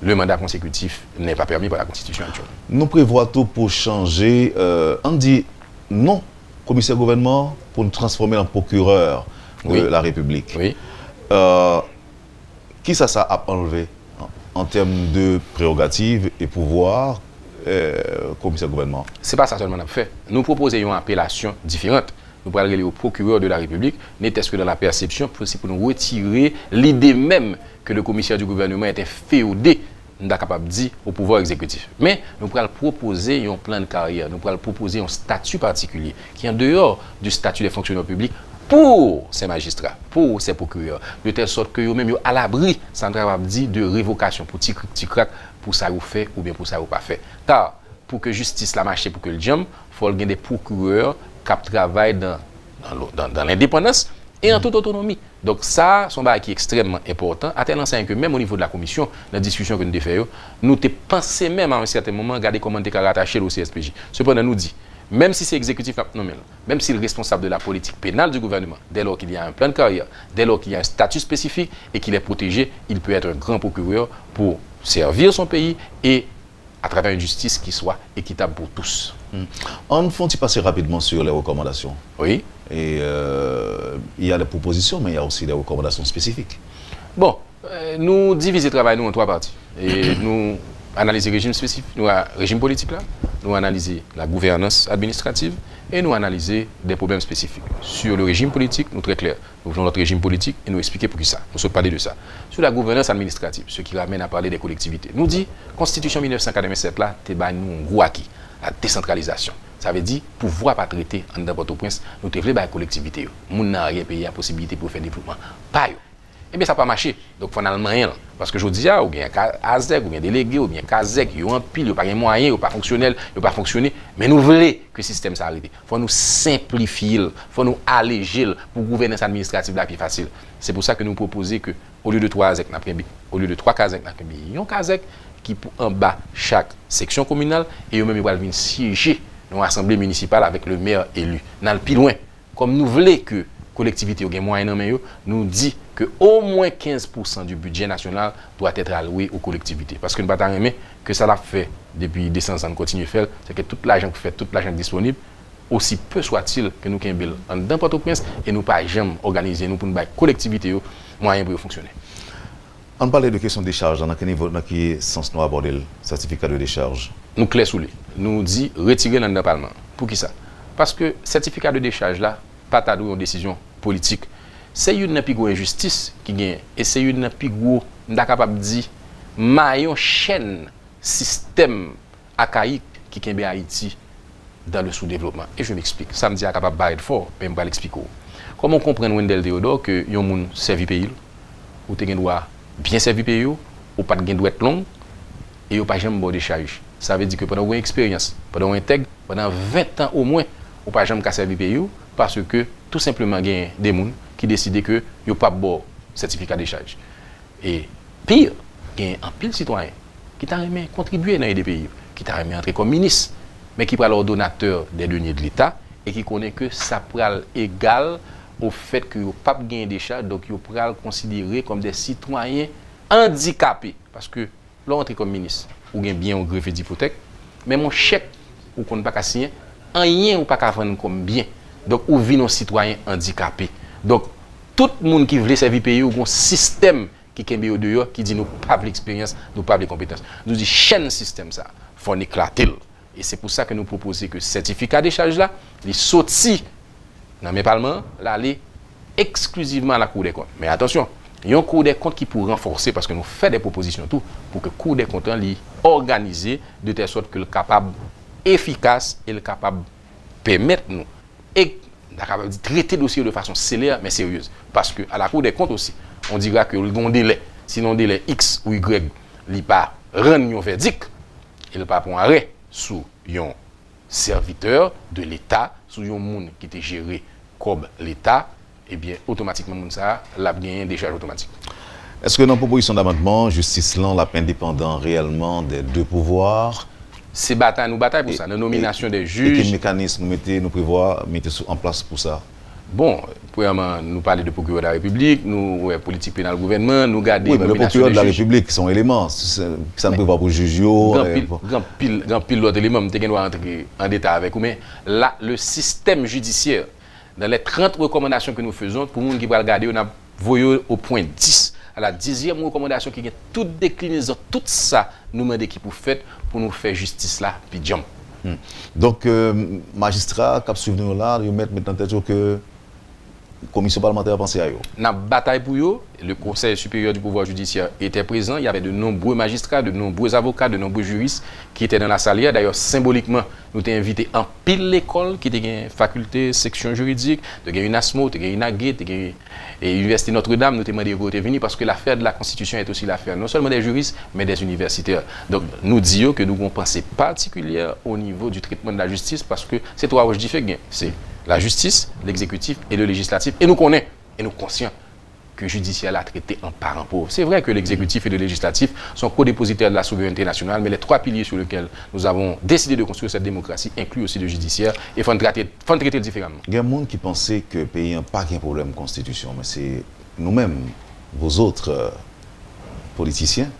le mandat consécutif n'est pas permis par la Constitution actuelle. Nous prévoyons tout pour changer. On dit non, commissaire gouvernement, pour nous transformer en procureur de la République. Oui. Qui ça a enlevé en termes de prérogatives et pouvoir, commissaire gouvernement? Ce n'est pas ça seulement qu'on a fait. Nous proposons une appellation différente. Nous parlons au procureur de la République, n'était-ce que dans la perception, pour nous retirer l'idée même que le commissaire du gouvernement était féodé, nous sommes capables de dire, au pouvoir exécutif. Mais nous pourrons proposer un plan de carrière, nous pourrons proposer un statut particulier qui est en dehors du statut des fonctionnaires publics pour ces magistrats, pour ces procureurs, de telle sorte que eux-mêmes sont à l'abri, sans capable de dire, de révocation, pour tic-tic-crac, pour ça vous fait ou bien pour ça vous pas fait. Car, pour que justice la marche, pour que le jam, il faut des procureurs qui travaillent dans l'indépendance et en toute autonomie. Donc ça, c'est un bail qui est extrêmement important, à tel enseigne que même au niveau de la commission, dans la discussion que nous avons faite, nous avons pensé même à un certain moment, regarder comment nous avons rattaché au CSPJ. Cependant, nous dit, même si c'est exécutif, même si le responsable de la politique pénale du gouvernement, dès lors qu'il y a un plan de carrière, dès lors qu'il y a un statut spécifique et qu'il est protégé, il peut être un grand procureur pour servir son pays et à travers une justice qui soit équitable pour tous. On faut-il passer rapidement sur les recommandations? Oui. Et il y a des propositions, mais il y a aussi des recommandations spécifiques. Bon, nous divisons le travail nous en trois parties. Et nous analysons le régime spécifique, nous régime politique là, nous analysons la gouvernance administrative et nous analysons des problèmes spécifiques. Sur le régime politique, nous très clair, nous voulons notre régime politique et nous expliquons pour qui ça. Nous sommes parlés de ça. Sur la gouvernance administrative, ce qui ramène à parler des collectivités, nous dit Constitution 1987 là, t'es bah nous un gros acquis. La décentralisation. Ça veut dire, pouvoir pas traiter en Port-au-Prince, nous devons la collectivité. Nous n'avons rien la possibilité pour faire développement. Pas. Eh bien, ça n'a pas marché. Donc, finalement, rien. Parce que je dis, ou bien ASEC, ou bien délégué, ou bien CASEC, il y a un pile, il n'y a pas de moyens, il n'y a pas fonctionnel, il n'y a pas fonctionné. Mais nous voulons que le système s'arrête. Il faut nous simplifier, il faut nous alléger pour la gouvernance administrative la plus facile. C'est pour ça que nous proposons que, au lieu de 3 ASEC, au lieu de 3 CASEC, il y a un CASEC qui pour en bas chaque section communale et eux-mêmes ils vont venir siéger dans l'assemblée municipale avec le maire élu. Dans le plus loin, comme nous voulons que la collectivité ait moins de moyens, nous dit que au moins 15% du budget national doit être alloué aux collectivités. Parce que nous avons que ça l'a fait depuis 200 ans, continue de faire, c'est que tout l'argent qu'on fait, tout l'argent disponible, aussi peu soit-il que nous avons dans Port-au-Prince et nous pas jamais organiser nous pour nous bailler collectivité moyen pour fonctionner. On parlait de question de décharge, dans quel sens nous aborder le certificat de décharge? Nous clés sous lui. Nous dit retirer dans le Parlement. Pour qui ça? Parce que certificat de décharge là, pas ta une décision politique. C'est une plus grosse injustice qui gagne et c'est une plus grosse, on est capable de dire, maillon chaîne système archaïque qui est en Haïti dans le sous-développement. Et je m'explique. Ça me dit capable de parler fort, mais je vais l'expliquer. Comment comprendre Wendell Théodore que yon moun servi pays ou te gen droit bien servi pays ou pas de gain doit être long et ou pas jamais bon décharge. Ça veut dire que pendant une expérience, pendant un intègre, pendant 20 ans au moins, ou pas jamais servi pays parce que tout simplement gain des gens qui décident que yo pas bon certificat de décharge. Et pire, gain en pile citoyen qui t'a aimé contribuer dans les pays, qui t'a aimé entrer comme ministre, mais qui prend l'ordonnateur des deniers de l'État et qui connaît que ça pral égal au fait que le pape gagne des charges, donc il pourra le considérer comme des citoyens handicapés. Parce que l'entrée comme ministre, ou gagne bien ou greffé d'hypothèque, mais mon chèque, ou qu'on ne peut pas signer, un rien ou pas qu'à vendre comme bien. Donc, ou vit nos citoyens handicapés. Donc, tout le monde qui veut servir pays, ou un système qui est au dehors, qui dit nous pas de l'expérience, nous pas de compétences. Nous dit chaîne système ça, faut éclater. Et c'est pour ça que nous proposons que le certificat de charge là, il sortit dans mes parlements, l'aller exclusivement à la Cour des comptes. Mais attention, il y a une Cour des comptes qui pour renforcer, parce que nous faisons des propositions tout, pour que la Cour des comptes soit organisée de telle sorte que le capable efficace et le capable permettre nous et capable de traiter le dossier de façon célère mais sérieuse. Parce que à la Cour des comptes aussi, on dira que le bon délai, sinon délai X ou Y, il n'y a pas de verdict, il n'y a pas de arrêt sous yon serviteur de l'État, sous un monde qui était géré comme l'État, eh bien, automatiquement, la bien décharge automatique. Est-ce que dans la proposition d'amendement, justice lent la indépendant réellement des deux pouvoirs? C'est bataille, nous bataille pour ça. La nomination des juges. Et quel mécanisme nous prévoit, mettez en place pour ça? Bon, premièrement, nous parlons de procureur de la République, nous politique pénale gouvernement, nous gardons. Oui, mais le procureur de la République, son élément, ça ne peut pas pour juger. Grand pile l'autre élément, nous devons rentrer en détail avec vous, mais là, le système judiciaire, dans les 30 recommandations que nous faisons, pour nous qui va regarder, on a voyé au point 10. À la 10e recommandation qui est toute déclinaison, tout ça, nous demandons qui pour faire justice là, puis jump. Donc, magistrats, cap suivent nous là, ils mettent maintenant en tête que la commission parlementaire a pensé à eux. Dans la bataille pour eux, le Conseil supérieur du pouvoir judiciaire était présent. Il y avait de nombreux magistrats, de nombreux avocats, de nombreux juristes qui étaient dans la salle. D'ailleurs, symboliquement, nous t'avons invité en pile l'école qui était une faculté, section juridique, de une ASMO, de une AGUE, de l'Université Notre-Dame. Nous t'avons demandé que vous êtes venus parce que l'affaire de la Constitution est aussi l'affaire non seulement des juristes, mais des universitaires. Donc, nous disons que nous avons une pensée particulière au niveau du traitement de la justice parce que c'est trois roches différentes. C'est la justice, l'exécutif et le législatif. Et nous connaissons, et nous conscients que le judiciaire a traité en parent pauvre. C'est vrai que l'exécutif et le législatif sont co-dépositaires de la souveraineté nationale, mais les trois piliers sur lesquels nous avons décidé de construire cette démocratie incluent aussi le judiciaire et faut traiter différemment. Il y a des gens qui pensaient que le pays n'a pas qu'un problème de constitution, mais c'est nous-mêmes, vos autres politiciens.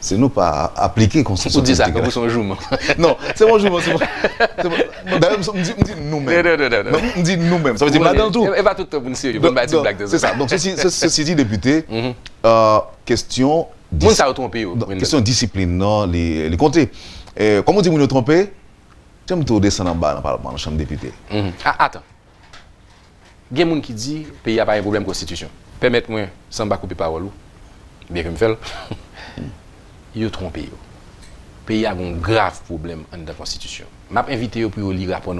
C'est nous pas appliquer constitution. Vous dites ça comme son jouement. Non, c'est mon jouement. D'ailleurs, on dit nous-mêmes. On dit nous-mêmes. Ça veut dire madame tout. Et pas tout le monde sérieux. C'est ça. Donc, ceci dit, député, question. Vous savez tromper. Question discipline, non, les compter. Comment on dit vous tromper? Je me tourne descendre en bas dans le Parlement, dans la Chambre des députés. Attends. Il y a des gens qui disent que le pays n'a pas un problème de constitution. Permettez-moi, sans me couper parole. Bien que je me fasse. Ils ont trompé. Le pays a un grave problème dans la Constitution. Je vous invite pour lire le rapport,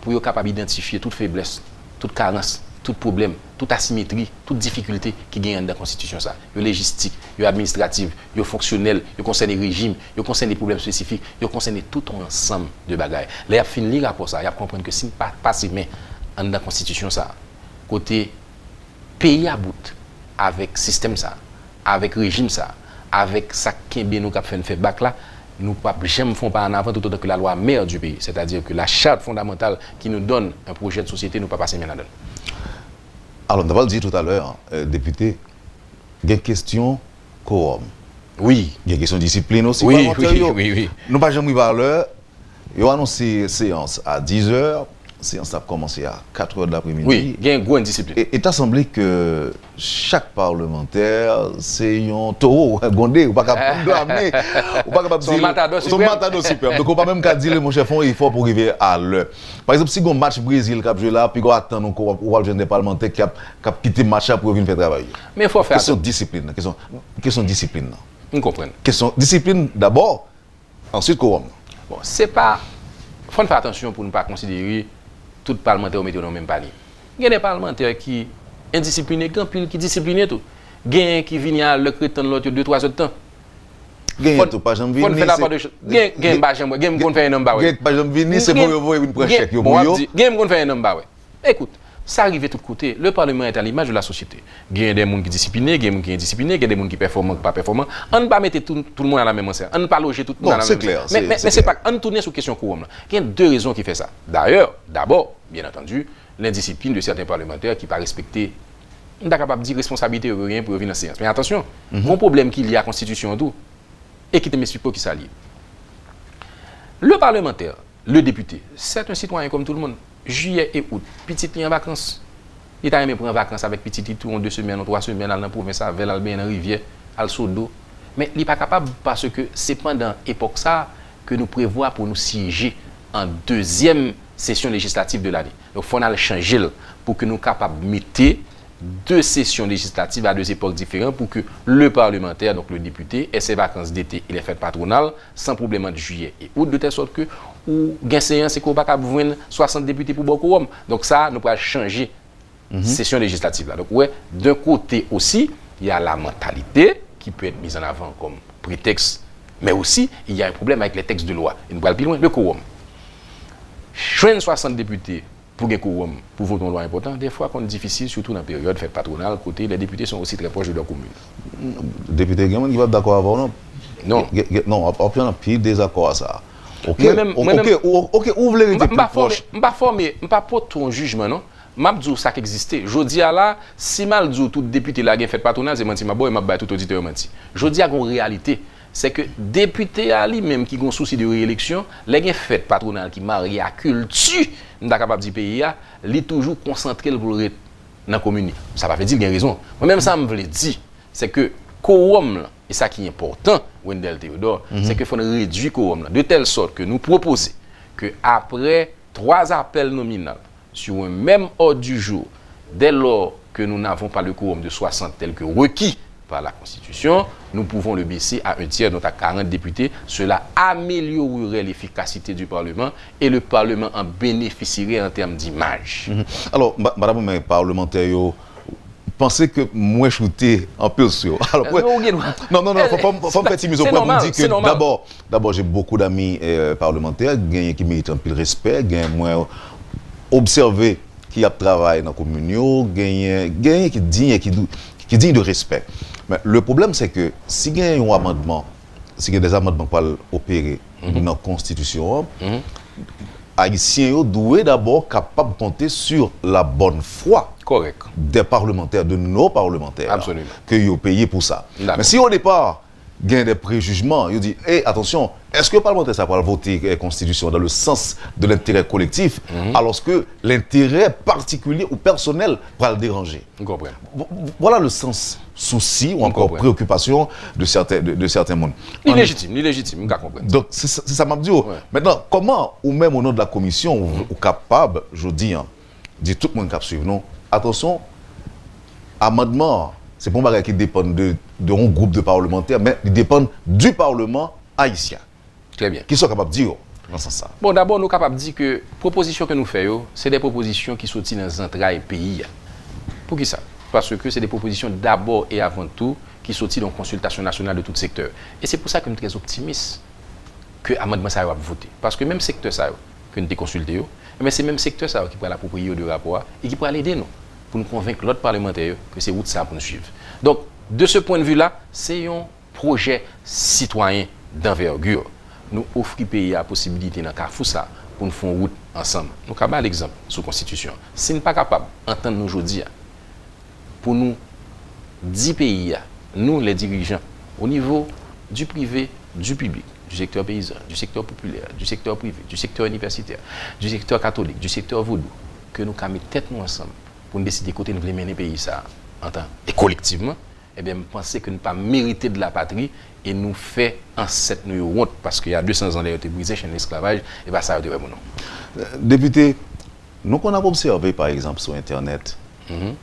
pour être capable d'identifier toute faiblesse, toute carence, tout problème, toute asymétrie, toute difficulté qui gagne dans la Constitution. Il y a légistique, il y a administrative, il y a fonctionnel, il concerne les régimes, il concerne les problèmes spécifiques, il concerne tout un ensemble de bagages. Là, il a fini le rapport, il a compris que si on ne passe pas dans la Constitution, côté pays à bout, avec le système, avec le régime, avec ça qui est bien nous fait faire bac là, nous ne faisons pas en avant tout autant que la loi mère du pays. C'est-à-dire que la charte fondamentale qui nous donne un projet de société, nous ne pas passer maintenant. Alors, nous avons dit tout à l'heure, député, il y a une question quorum. Oui. Il y a une question de discipline aussi. Oui, oui. Nous n'avons jamais parlé. Ils ont annoncé séance à 10h. Séance a commencé à 4h de l'après-midi. Oui, il y a une grande discipline. Et t'as semblé que chaque parlementaire, c'est un taureau, un gondé, ou pas capable de l'amener. Son matador superbe. Donc, on pas même qu'à dire, mon chef, il faut pour arriver à l'heure. Par exemple, si on match Brésil, cap joué là, puis on attend, on va des parlementaires qui ont quitté le match pour venir faire travail. Mais il faut faire. Question de discipline. Question de discipline. On comprend. Question de discipline d'abord, ensuite, quorum. Bon, c'est pas. Il faut faire attention pour ne pas considérer. Tout parlementaire met dans le même panier. Il y a des parlementaires qui indisciplinés, qui disciplinent tout. Il y a qui viennent à l'autre temps, l'autre 2-3 autres temps. Il y a tout, pas jamais venir. Il y a des gens qui viennent faire un homme. Il y a pas jamais venir, c'est pour vous une prochaine. Il y a des gens qui viennent faire un homme. Écoute, ça arrive de tous côtés. Le Parlement est à l'image de la société. Il y a des gens qui disciplinent, il y a des gens qui indisciplinés, il y a des gens qui performants, qui ne sont pas performants. On ne peut pas mettre tout le monde à la même enseigne. On ne peut pas loger tout le monde à la même enseigne. C'est clair. Mais c'est pas. On tourne sur la question quorum. Il y a deux raisons qui font ça. D'ailleurs, d'abord, bien entendu, l'indiscipline de certains parlementaires qui ne pas respecter, on n'est pas capable de dire responsabilité ou rien pour revenir en séance. Mais attention, mon problème qu'il y a à la Constitution tout, et qui te m'explique pas qui s'allie. Le parlementaire, le député, c'est un citoyen comme tout le monde. Juillet et août, petit lit en vacances. Il t'a aimé prendre vacances avec petit lit tout en 2 semaines, en 3 semaines, dans la province, à Vel, Albert, dans la rivière, à l'eau. Mais il n'est pas capable parce que c'est pendant l'époque ça que nous prévoit pour nous siéger en deuxième session législative de l'année. Donc, il faut aller changer pour que nous soyons capables de mettre 2 sessions législatives à 2 époques différentes pour que le parlementaire, donc le député, ait ses vacances d'été et les fêtes patronales sans problème de juillet et août, de telle sorte que ou gain séance et qu'on va pas avoir 60 députés pour beaucoup d'hommes. Donc ça, nous pourrons changer session législative là. Donc ouais, d'un côté aussi, il y a la mentalité qui peut être mise en avant comme prétexte, mais aussi il y a un problème avec les textes de loi. Et nous pourrons aller plus loin, le quorum. Choisir 60 députés pour les quorum, pour voter une loi importante, des fois, c'est difficile, surtout dans la période de fête patronale, côté, les députés sont aussi très proches de leur commune. Député Guémon, il va d'accord avant, non? Non. Non, il y a pire désaccord à ça. Ok, ok, ouvre les députés proches. Je ne vais pas porter ton jugement, non? Mabdou, ça qui existait. Je dis à la, si Mabdou, tout député là, qui fait patronal, c'est menti, Mabou, et Mabou, tout auditeur menti. Je dis à la réalité, c'est que député à lui-même qui ont souci de réélection, les fêtes patronales qui marient à culture, nous sommes capables de pays, ils sont toujours concentrés pour dans la commune. Ça ne veut pas dire qu'il y a raison. Moi-même, ça me veut dire, c'est que quorum, et ça qui est important, Wendell Théodore, c'est qu'il faut réduire le quorum, de telle sorte que nous proposons qu'après 3 appels nominaux, sur un même ordre du jour, dès lors que nous n'avons pas le quorum de 60 tel que requis par la Constitution, nous pouvons le baisser à 1/3, donc à 40 députés. Cela améliorerait l'efficacité du Parlement et le Parlement en bénéficierait en termes d'image. Alors, madame, mais parlementaire, pensez que moi, je suis en peu sûr. Non, non, non, il ne faut pas faire mise au point pour dire que d'abord, j'ai beaucoup d'amis parlementaires qui méritent un peu de respect, observer qui a travaillé dans la commune, gagner qui digne de respect. Mais le problème c'est que si il y a un amendement, si il y a des amendements pour opérer dans la Constitution, les Haïtiens doivent d'abord capable de compter sur la bonne foi des parlementaires, de nos parlementaires. Absolument. Que ils ont payé pour ça. Mais si au départ, il y a des préjugements, il dit hey, attention, est-ce que le parlementaire ça va voter la Constitution dans le sens de l'intérêt collectif, alors que l'intérêt particulier ou personnel va le déranger? Voilà le sens souci ou encore préoccupation de certains mondes. Illégitime, illégitime, on comprend. Donc c'est ça m'a dit. Maintenant, comment, ou même au nom de la commission, ou capable, je dis, dit tout le monde qui suit, non, attention, amendement. C'est pour moi qui dépend de un groupe de parlementaires, mais ils dépendent du Parlement haïtien. Très bien. Qui sont capables de dire dans ce sens. Bon, d'abord, nous sommes capables de dire que les propositions que nous faisons, c'est des propositions qui sont dans les entrailles pays. Pour qui ça? Parce que c'est des propositions d'abord et avant tout qui sont dans la consultation nationale de tout secteur. Et c'est pour ça que nous sommes très optimistes que l'amendement va voter. Parce que même secteur ça, que nous avons consulté, mais c'est même secteur ça qui pourra l'approprier du rapport et qui pourra l'aider nous, pour nous convaincre l'autre parlementaire que c'est route ça pour nous suivre. Donc, de ce point de vue-là, c'est un projet citoyen d'envergure. Nous offrons pays la possibilité dans Carrefour ça pour nous faire route ensemble. Nous avons un exemple sous Constitution. Si nous ne sommes pas capables d'entendre nous aujourd'hui, pour nous, 10 pays, nous les dirigeants, au niveau du privé, du public, du secteur paysan, du secteur populaire, du secteur privé, du secteur universitaire, du secteur catholique, du secteur vaudou, que nous mettons tête nous ensemble, pour nous décider côté nous voulons mener le pays ça, et collectivement, eh bien, penser que nous ne pas mériter de la patrie et nous faire en cette nuit honte parce qu'il y a 200 ans, il a été brisé chez l'esclavage, et bien ça a été bon. Député, nous qu'on a observé par exemple sur Internet,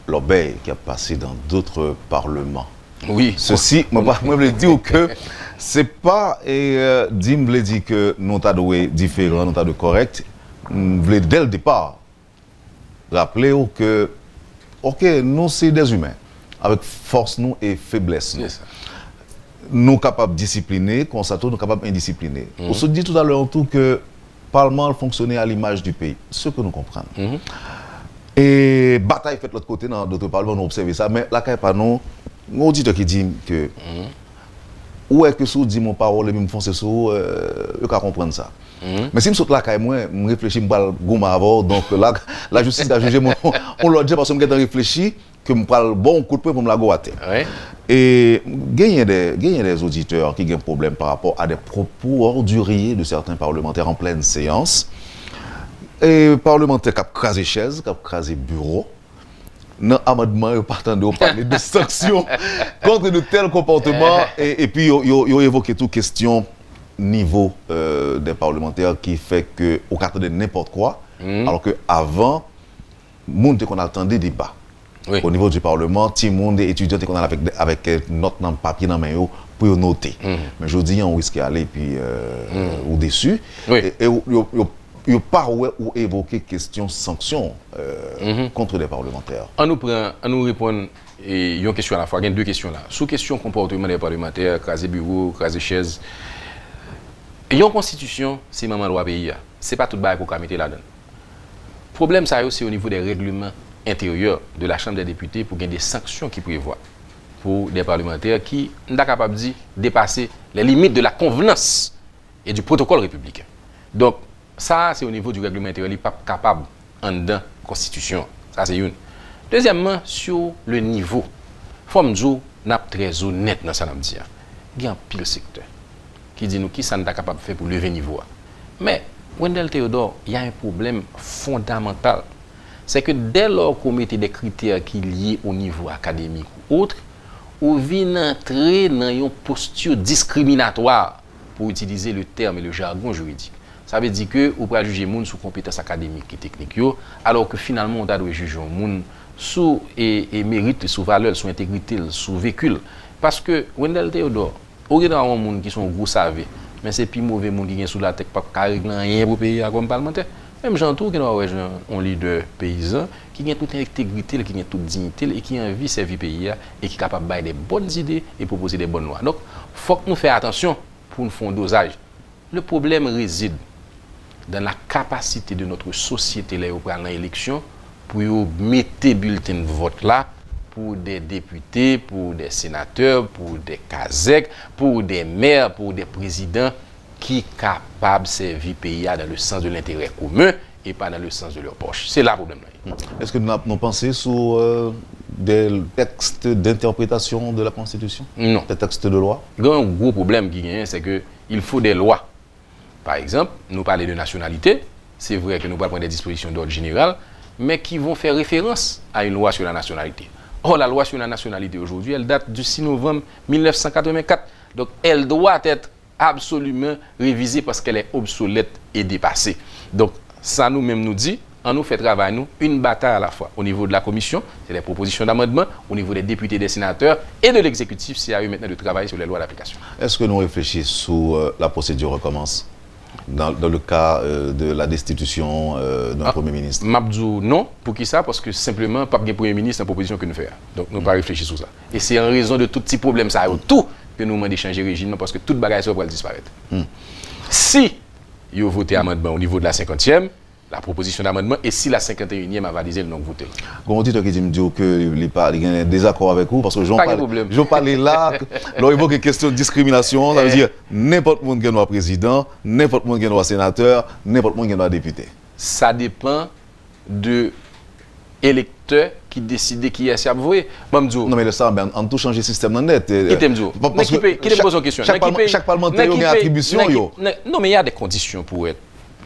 l'obéi qui a passé dans d'autres parlements. Oui. Ceci, moi je voulais dire que c'est pas, et je voulais dire que nous sommes différents, nous sommes corrects, je voulais dès le départ rappeler que, ok, nous sommes des humains, avec force nous et faiblesse nous. Nous sommes capables de discipliner, nous sommes capables d'indiscipliner. On se dit tout à l'heure tout que le Parlement fonctionnait à l'image du pays, ce que nous comprenons. Et bataille faite de l'autre côté, dans d'autres parlements, nous observons ça, mais là, nous dit qui dit que, où est-ce que si je dis mon parole et je me fonce sur vous, je peux comprendre ça. Mais si je saute là, je réfléchis, je parle avant, donc là, la justice a jugé mon. On l'a dit parce que je réfléchis, que je parle bon coup de poing pour me la goûter. Et il y a des auditeurs qui ont un problème par rapport à des propos orduriers de certains parlementaires en pleine séance. Et parlementaires qui ont crasé chaise, qui ont crasé bureau. Dans l'amendement, ils partent de parler de sanctions contre de tels comportements et puis ils évoquent toute question niveau des parlementaires qui fait que on attendait n'importe quoi, alors qu'avant, monde qu'on attendait des débats. Oui. Au niveau du Parlement, tout le monde est étudiant qu'on a avec notes dans le papier dans la main pour noter. Mais je dis, on risque d'aller puis au-dessus. Oui. Et il n'y a pas où évoquer question sanctions contre les parlementaires. On nous répond et il y a une question à la fois, il y a deux questions là. Sous question comportement des parlementaires, craser bureau, craser chaise. Il y a une constitution, c'est maman loi pays. Ce n'est pas tout le bail qu'on a mis là-dedans. Le problème, ça aussi au niveau des règlements intérieurs de la Chambre des députés pour qu'il y ait des sanctions qui prévoient pour des parlementaires qui ne sont capables de dépasser les limites de la convenance et du protocole républicain. Donc, ça, c'est au niveau du règlement intérieur, il n'est pas capable en dedans la Constitution. Ça, c'est une. Deuxièmement, sur le niveau, Fomdjo n'a pas très honnête dans ça, il y a un pile secteur qui dit nous qui ça n'est pas capable de faire pour lever le niveau. Mais, Wendell Théodore, il y a un problème fondamental. C'est que dès lors qu'on mettait des critères qui sont liés au niveau académique ou autre, on vient entrer dans une posture discriminatoire, pour utiliser le terme et le jargon juridique. Ça veut dire que on peut juger moun sous compétences académiques et techniques, alors que finalement on doit juger moun sous mérite, sous valeur, sous intégrité, sous véhicule. Parce que Wendell Théodore, on a un moun qui sont gros savés, mais c'est plus mauvais moun qui vient sous la tête pas régler rien pour payer comme parlementaire. Même gens tout qui ont un leader paysan qui a toute intégrité, qui a toute dignité et qui a envie de servir pays et qui est capable de faire des bonnes idées et proposer des bonnes lois. Donc, il faut que nous fassions attention pour nous faire un dosage. Le problème réside dans la capacité de notre société là, pour aller à l'élection, pour mettre bulletin de vote là pour des députés, pour des sénateurs, pour des casecs, pour des maires, pour des présidents qui est capable de servir le pays dans le sens de l'intérêt commun et pas dans le sens de leur poche. C'est là le problème. Est-ce que nous avons pensé sur des textes d'interprétation de la Constitution? Non. Des textes de loi? Un gros problème qui vient, c'est qu'il faut des lois. Par exemple, nous parlons de nationalité. C'est vrai que nous parlons des dispositions d'ordre général, mais qui vont faire référence à une loi sur la nationalité. Or, la loi sur la nationalité aujourd'hui, elle date du 6 novembre 1984. Donc, elle doit être absolument révisée parce qu'elle est obsolète et dépassée. Donc, ça nous-mêmes nous dit, on nous fait travailler nous une bataille à la fois. Au niveau de la commission, c'est les propositions d'amendement, au niveau des députés, des sénateurs et de l'exécutif, c'est à eux maintenant de travailler sur les lois d'application. Est-ce que nous réfléchissons sur la procédure recommence dans le cas de la destitution d'un Premier ministre? Mabdou, non. Pour qui ça? Parce que simplement, pas de Premier ministre, c'est une proposition que nous faisons. Donc, nous ne pas réfléchir sur ça. Et c'est en raison de tout petit problème, ça, tout que nous demandons de changer de régime parce que toute bagarre va disparaître. Si vous votez amendement au niveau de la 50e, la proposition d'amendement, et si la 51e a validé le non-voté. Comment dit-on que les partis ont un désaccord avec vous? Parce que j'en parlais là, l'on évoque une question de discrimination, ça veut dire n'importe qui est un président, n'importe qui est un sénateur, n'importe qui est un député. Ça dépend de l'électeur qui décide qui est à voter. Non mais le ça, on tout changer le système dans net. Qui te pose une question? Chaque parlementaire a une attribution. Non mais il y a des conditions pour être.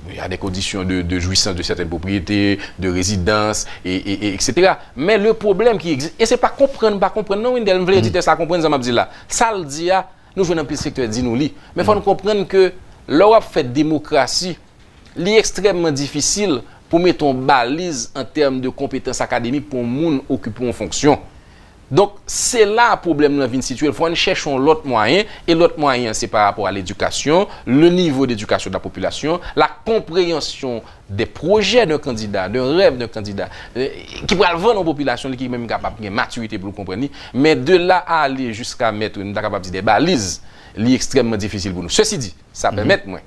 Il y a des conditions de jouissance de certaines propriétés, de résidence, etc. Mais le problème qui existe, et ce n'est pas comprendre, non, il ne veut pas comprendre, ça m'a dit là. Ça le dit, nous jouons dans le secteur de nous. Mais il faut comprendre que l'Europe fait démocratie, il est extrêmement difficile pour mettre en balise en termes de compétences académiques pour les gens occupant en fonction. Donc, c'est là le problème de la vie située. Il faut chercher l'autre moyen. Et l'autre moyen, c'est par rapport à l'éducation, le niveau d'éducation de la population, la compréhension des projets d'un candidat, d'un rêve d'un candidat, qui pourra le vendre dans la population, qui est même capable de maturité pour le comprendre. Mais de là à aller jusqu'à mettre une capacité des balises, c'est extrêmement difficile pour nous. Ceci dit, ça permet, moi,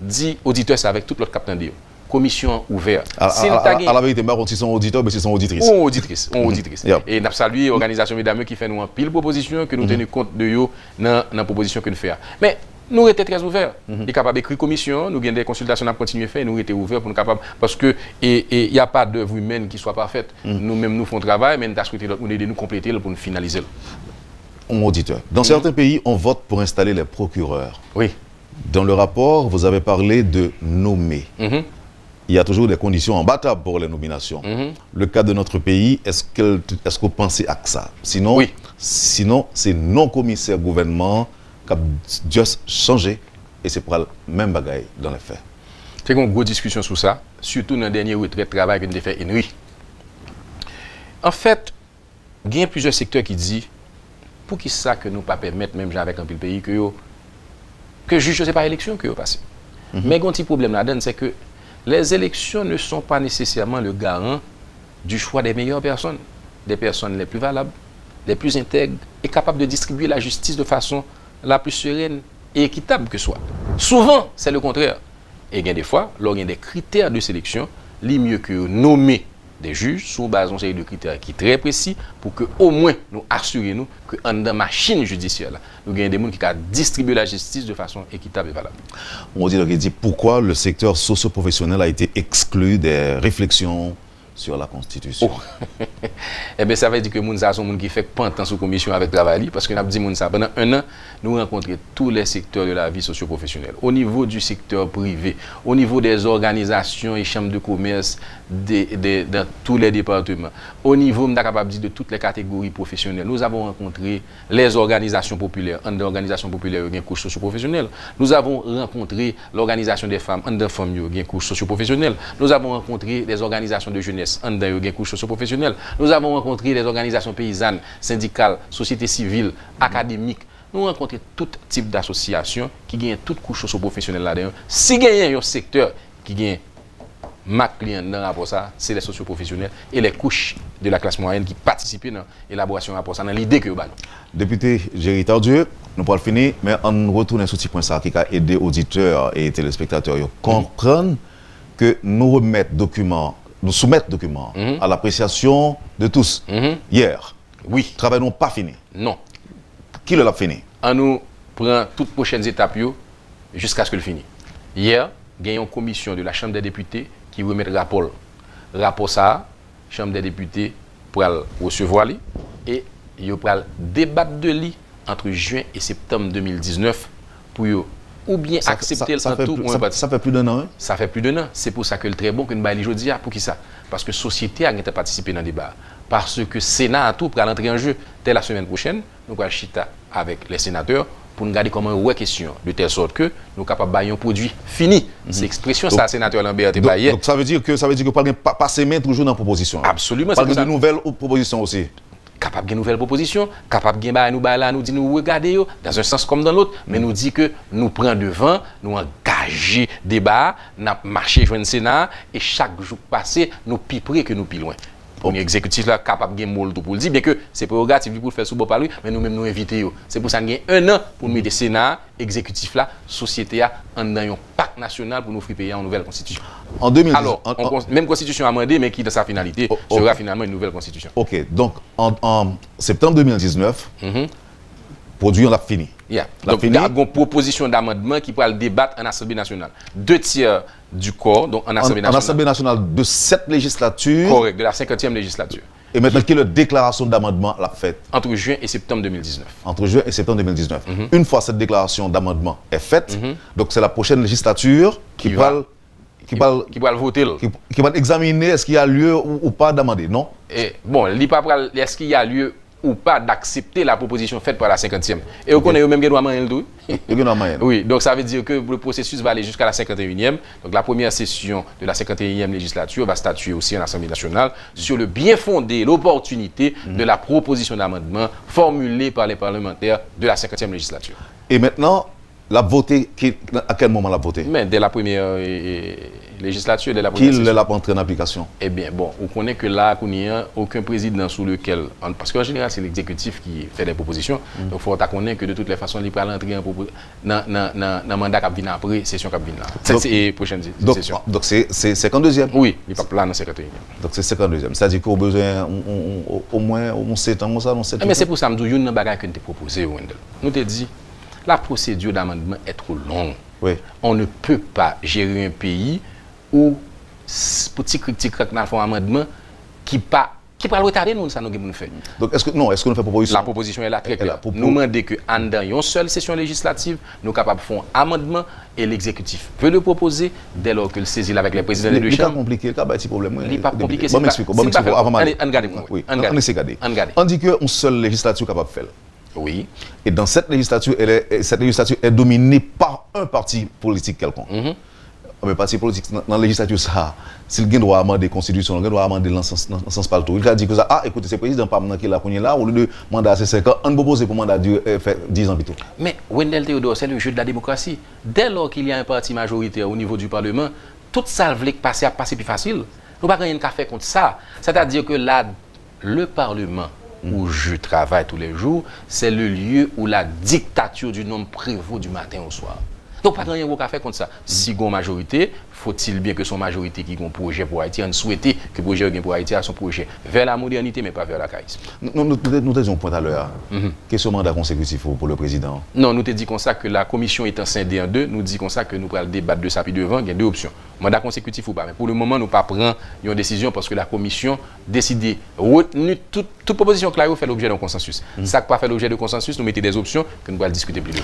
dit auditeur, c'est avec tout l'autre capitaine de commission ouverte. À la vérité, si sont auditeurs, mais si sont auditrices. Ou auditrices. Et nous saluons l'organisation mesdames qui fait nous en pile proposition, que nous tenons compte de eux dans la proposition que nous faisons. Mais nous étions très ouverts. Nous sommes capables d'écrire commission, nous avons des consultations à continuer à faire, nous étions ouverts pour nous capables. Parce que il n'y a pas d'œuvre humaine qui soit parfaite. Nous-mêmes, nous faisons travail, mais nous avons souhaité nous compléter pour nous finaliser. On auditeur. Dans certains pays, on vote pour installer les procureurs. Oui. Dans le rapport, vous avez parlé de nommer. Il y a toujours des conditions imbattables pour les nominations. Le cas de notre pays, est-ce que vous pensez à ça? Sinon, oui. Sinon c'est non-commissaire gouvernement qui a juste changé et c'est pour le même bagaille dans les faits. C'est une grosse discussion sur ça, surtout dans le dernier retrait de travail que nous avons fait Henry. En fait, il y a plusieurs secteurs qui disent pour qui ça que nous ne pas permettre, même avec un pays, que juge, je ne sais pas, élection que vous passez. Mais un petit problème là-dedans, c'est que les élections ne sont pas nécessairement le garant du choix des meilleures personnes, des personnes les plus valables, les plus intègres et capables de distribuer la justice de façon la plus sereine et équitable que soit. Souvent, c'est le contraire. Et bien des fois, lorsqu'il y a des critères de sélection, li mieux que nommer des juges sous base d'un série de critères qui sont très précis pour que au moins nous assurions nous que dans la machine judiciaire, nous avons des gens qui distribuent la justice de façon équitable et valable. On dit pourquoi le secteur socio-professionnel a été exclu des réflexions sur la Constitution. Oh. Eh bien, ça veut dire que les gens sont qui fait pendant sous commission avec Travail, parce que nous avons dit ça pendant un an, nous rencontrons tous les secteurs de la vie socio-professionnelle. Au niveau du secteur privé, au niveau des organisations et chambres de commerce dans tous les départements, au niveau de toutes les catégories professionnelles, nous avons rencontré les organisations populaires, en organisations populaires, il y a une couche socio-professionnelle. Nous avons rencontré l'organisation des femmes, en femmes, il y a une couche socio-professionnelle. Nous avons rencontré les organisations de jeunesse, en dehors des couches socio-professionnelles. Nous avons rencontré les organisations paysannes, syndicales, sociétés civiles, académiques. Nous avons rencontré tout type d'associations qui gagnent toutes les couches socio-professionnelles là-dedans. Si il y a un secteur qui gagne ma client dans le rapport, c'est les socio-professionnels et les couches de la classe moyenne qui participent dans l'élaboration du rapport, dans l'idée que vous avez. Député Jerry Tardieu, nous pas fini, mais on retourne sur ce point ça qui a aidé auditeurs et téléspectateurs à comprendre que nous remettons documents. Nous soumettre documents à l'appréciation de tous. Hier, oui, travail non pas fini. Non. Qui l'a fini? On nous prend toutes les prochaines étapes jusqu'à ce que le fini. Hier, il y a une commission de la Chambre des députés qui remet le rapport. Rapport ça, Chambre des députés pour recevoir lui et il pour débattre de lui entre juin et septembre 2019 pour ou bien ça, accepter ça, ça fait plus d'un an. Hein? Ça fait plus d'un an. C'est pour ça que le très bon que nous baillons aujourd'hui. Pour qui ça? Parce que la société a participé dans le débat. Parce que le Sénat a tout pour l'entrée en jeu. Dès la semaine prochaine, nous allons chita avec les sénateurs pour nous garder comme une vraie question. De telle sorte que nous sommes capables de bailler un produit fini. C'est l'expression ça, sénateur Lambert. Donc ça veut dire que vous ne pas s'aimer toujours dans la proposition. Absolument. Parce que de nouvelles propositions aussi. Capable de nouvelles propositions, capable de nous dire nous regardez dans un sens comme dans l'autre, mais nous dit que nous prenons devant, nous engageons débat, nous marchons vers le Sénat et chaque jour passé, nous plus près que nous plus loin. Pour l'exécutif là capable de mol tout pour dire bien que c'est prérogatif pour faire sous bord par lui, mais nous même nous inviter. C'est pour ça qu'il y a un an pour nous mettre le Sénat, exécutif là, société a en un pacte national pour nous faire payer en nouvelle constitution. En 2019, alors même constitution amendée mais qui dans sa finalité sera finalement une nouvelle constitution. OK, donc en septembre 2019, produit on l'a fini. Donc il y a une proposition d'amendement qui pourra le débattre en Assemblée nationale. 2/3 du corps, donc en Assemblée nationale. En Assemblée nationale de cette législature. Correct, de la 50e législature. Et maintenant, quelle est la déclaration d'amendement l'a faite? Entre juin et septembre 2019. Entre juin et septembre 2019. Une fois cette déclaration d'amendement est faite, donc c'est la prochaine législature qui va voter. Qui va examiner est-ce qu'il y a lieu ou pas d'amender, non? Et, bon, est-ce qu'il y a lieu ou pas d'accepter la proposition faite par la 50e. Et on connaît même le oui, donc ça veut dire que le processus va aller jusqu'à la 51e. Donc la première session de la 51e législature va statuer aussi en l'Assemblée nationale sur le bien fondé, l'opportunité de la proposition d'amendement formulée par les parlementaires de la 50e législature. Et maintenant, la votée, à quel moment la votée? Mais dès la première législature, dès la première session. Qui l'a entrée en application? Eh bien, bon, on connaît que là, qu'on n'y a aucun président sous lequel... Parce qu'en général, c'est l'exécutif qui fait des propositions. Donc, il faut connaître que de toutes les façons, il peut l'entrer dans le mandat qui vient après, session qui vient là. C'est prochaine session. Donc, c'est 52e? Oui, il n'est pas là dans 51e. Donc, c'est 52e. C'est-à-dire qu'on a besoin au moins 7 ans, ça, on 7 ans. Mais c'est pour ça que nous avons une bagarre que nous avons proposée, Wendell. Nous avons dit... La procédure d'amendement est trop longue. Oui. On ne peut pas gérer un pays où petit n'a fait un amendement qui pas le retarder nous ça nous devons faire. Donc est-ce que nous fait proposition? La proposition est là très claire. Nous demander que en dans une seule session législative, nous capables de faire un amendement et l'exécutif peut le proposer dès lors que le saisit avec les présidents de chambre. C'est pas compliqué, c'est pas un problème. C'est pas compliqué, c'est pas compliqué. On dit que une seule législature capable de faire. Oui. Et dans cette législature est dominée par un parti politique quelconque. Mais parti politique, dans la législature, ça, s'il y a droit à amender la Constitution, il y a droit à amender l'ensemble par le tout. Il a dit que ça, ah, écoutez, c'est le président qui est là, au lieu de mandat c'est 5 ans, on propose pour mandat de 10 ans plutôt. Mais Wendell Théodore, c'est le jeu de la démocratie. Dès lors qu'il y a un parti majoritaire au niveau du Parlement, tout ça veut passer à passer plus facile. Nous n'avons rien qu'à faire contre ça. C'est-à-dire que là, le Parlement, où je travaille tous les jours, c'est le lieu où la dictature du nombre prévaut du matin au soir. Donc, pas de rien qu'on fait comme ça. Si on a une majorité, faut-il bien que son majorité qui a un projet pour Haïti, on souhaite que le projet pour Haïti a son projet vers la modernité, mais pas vers la caïs. Nous avons un point à l'heure. Qu'est-ce que mandat consécutif pour le président? Non, nous te dit comme ça que la commission étant scindée en deux, nous dit comme ça que nous pourrons débattre de ça puis devant, il y a deux options. Mandat consécutif ou pas. Mais pour le moment, nous ne prenons pas une décision parce que la commission décide, retenue toute proposition que l'AIO fait l'objet d'un consensus. Ça n'a pas fait l'objet de consensus, nous mettons des options que nous allons discuter plus loin.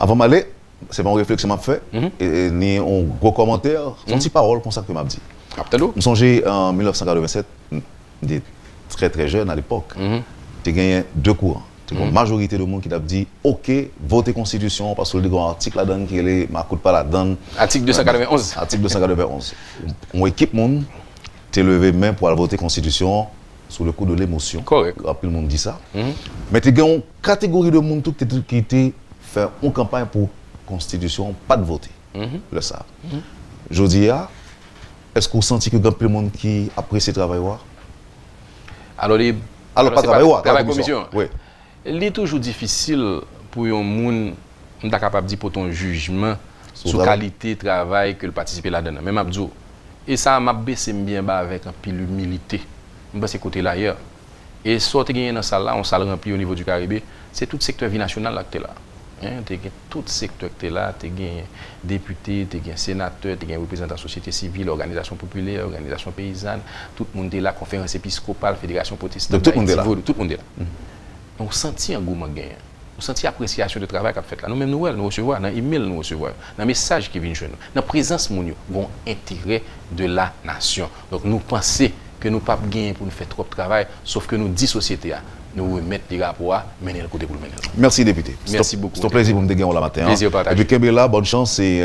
Avant d'aller, c'est pas une réflexion que je fais, ni un gros commentaire, c'est une petite parole pour ça que je me dis. Je me songeais en 1987, j'étais très jeune à l'époque, j'ai gagné deux cours. La majorité de monde qui a dit OK, votez Constitution parce que le article là-dedans qui est ma coup de pas là-dedans. Article 291. Article 291. Mon équipe, monde, t'es levé main pour aller voter Constitution sous le coup de l'émotion. Correct. Après, le monde dit ça. Mais t'es gagné une catégorie de monde qui était faire une campagne pour Constitution, pas de voter. Le ça. Je dis, est-ce qu'on sentit que grand monde qui apprécie le travail? Alors, pas de travail, commission. Oui. Il est toujours difficile pour un monde qui est capable de porter un jugement sur la qualité de travail que le participer là-dedans. Mais Mabdou, et ça m'a baissé bien avec un pile d'humilité. Je vais côté là hier. Et soit tu es dans salle là, on salle remplie au niveau du Caribé, c'est tout le secteur vie national là que tu es là. Tu es tout le secteur que tu es là, tu es député, tu es sénateur, tu es représentant de la société civile, organisation populaire, organisation paysanne, tout le monde est là, conférence épiscopale, fédération protestante. Tout le monde est là. Tout le monde est là. On sentit un goût gagné. On sentit l'appréciation du travail qu'a fait là. Nous-mêmes, nous recevons, dans l'email, nous recevons, dans le message qui vient chez nous, dans la présence, nous avons intérêt de la nation. Donc, nous pensons que nous ne pouvons pas gagner pour nous faire trop de travail, sauf que nous, 10 sociétés, nous remettons les rapports, mener le côté pour le mener. Merci, député. Merci beaucoup. C'est un plaisir pour nous dégager la matin. Plaisir partagé. Et puis, Kembela, bonne chance et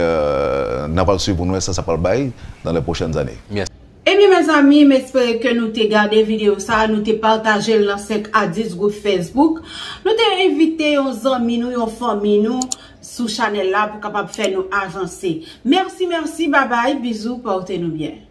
n'avons pas pour nous, ça parle bail dans les prochaines années. Merci. Eh bien, mes amis, j'espère que nous t'ai gardé vidéo ça, nous t'ai partagé dans 5 à 10 groupes Facebook. Nous t'ai invité aux amis, nous, aux familles, nous, sous channel là pour capable faire nous avancer. Merci, bye bye, bisous, portez-nous bien.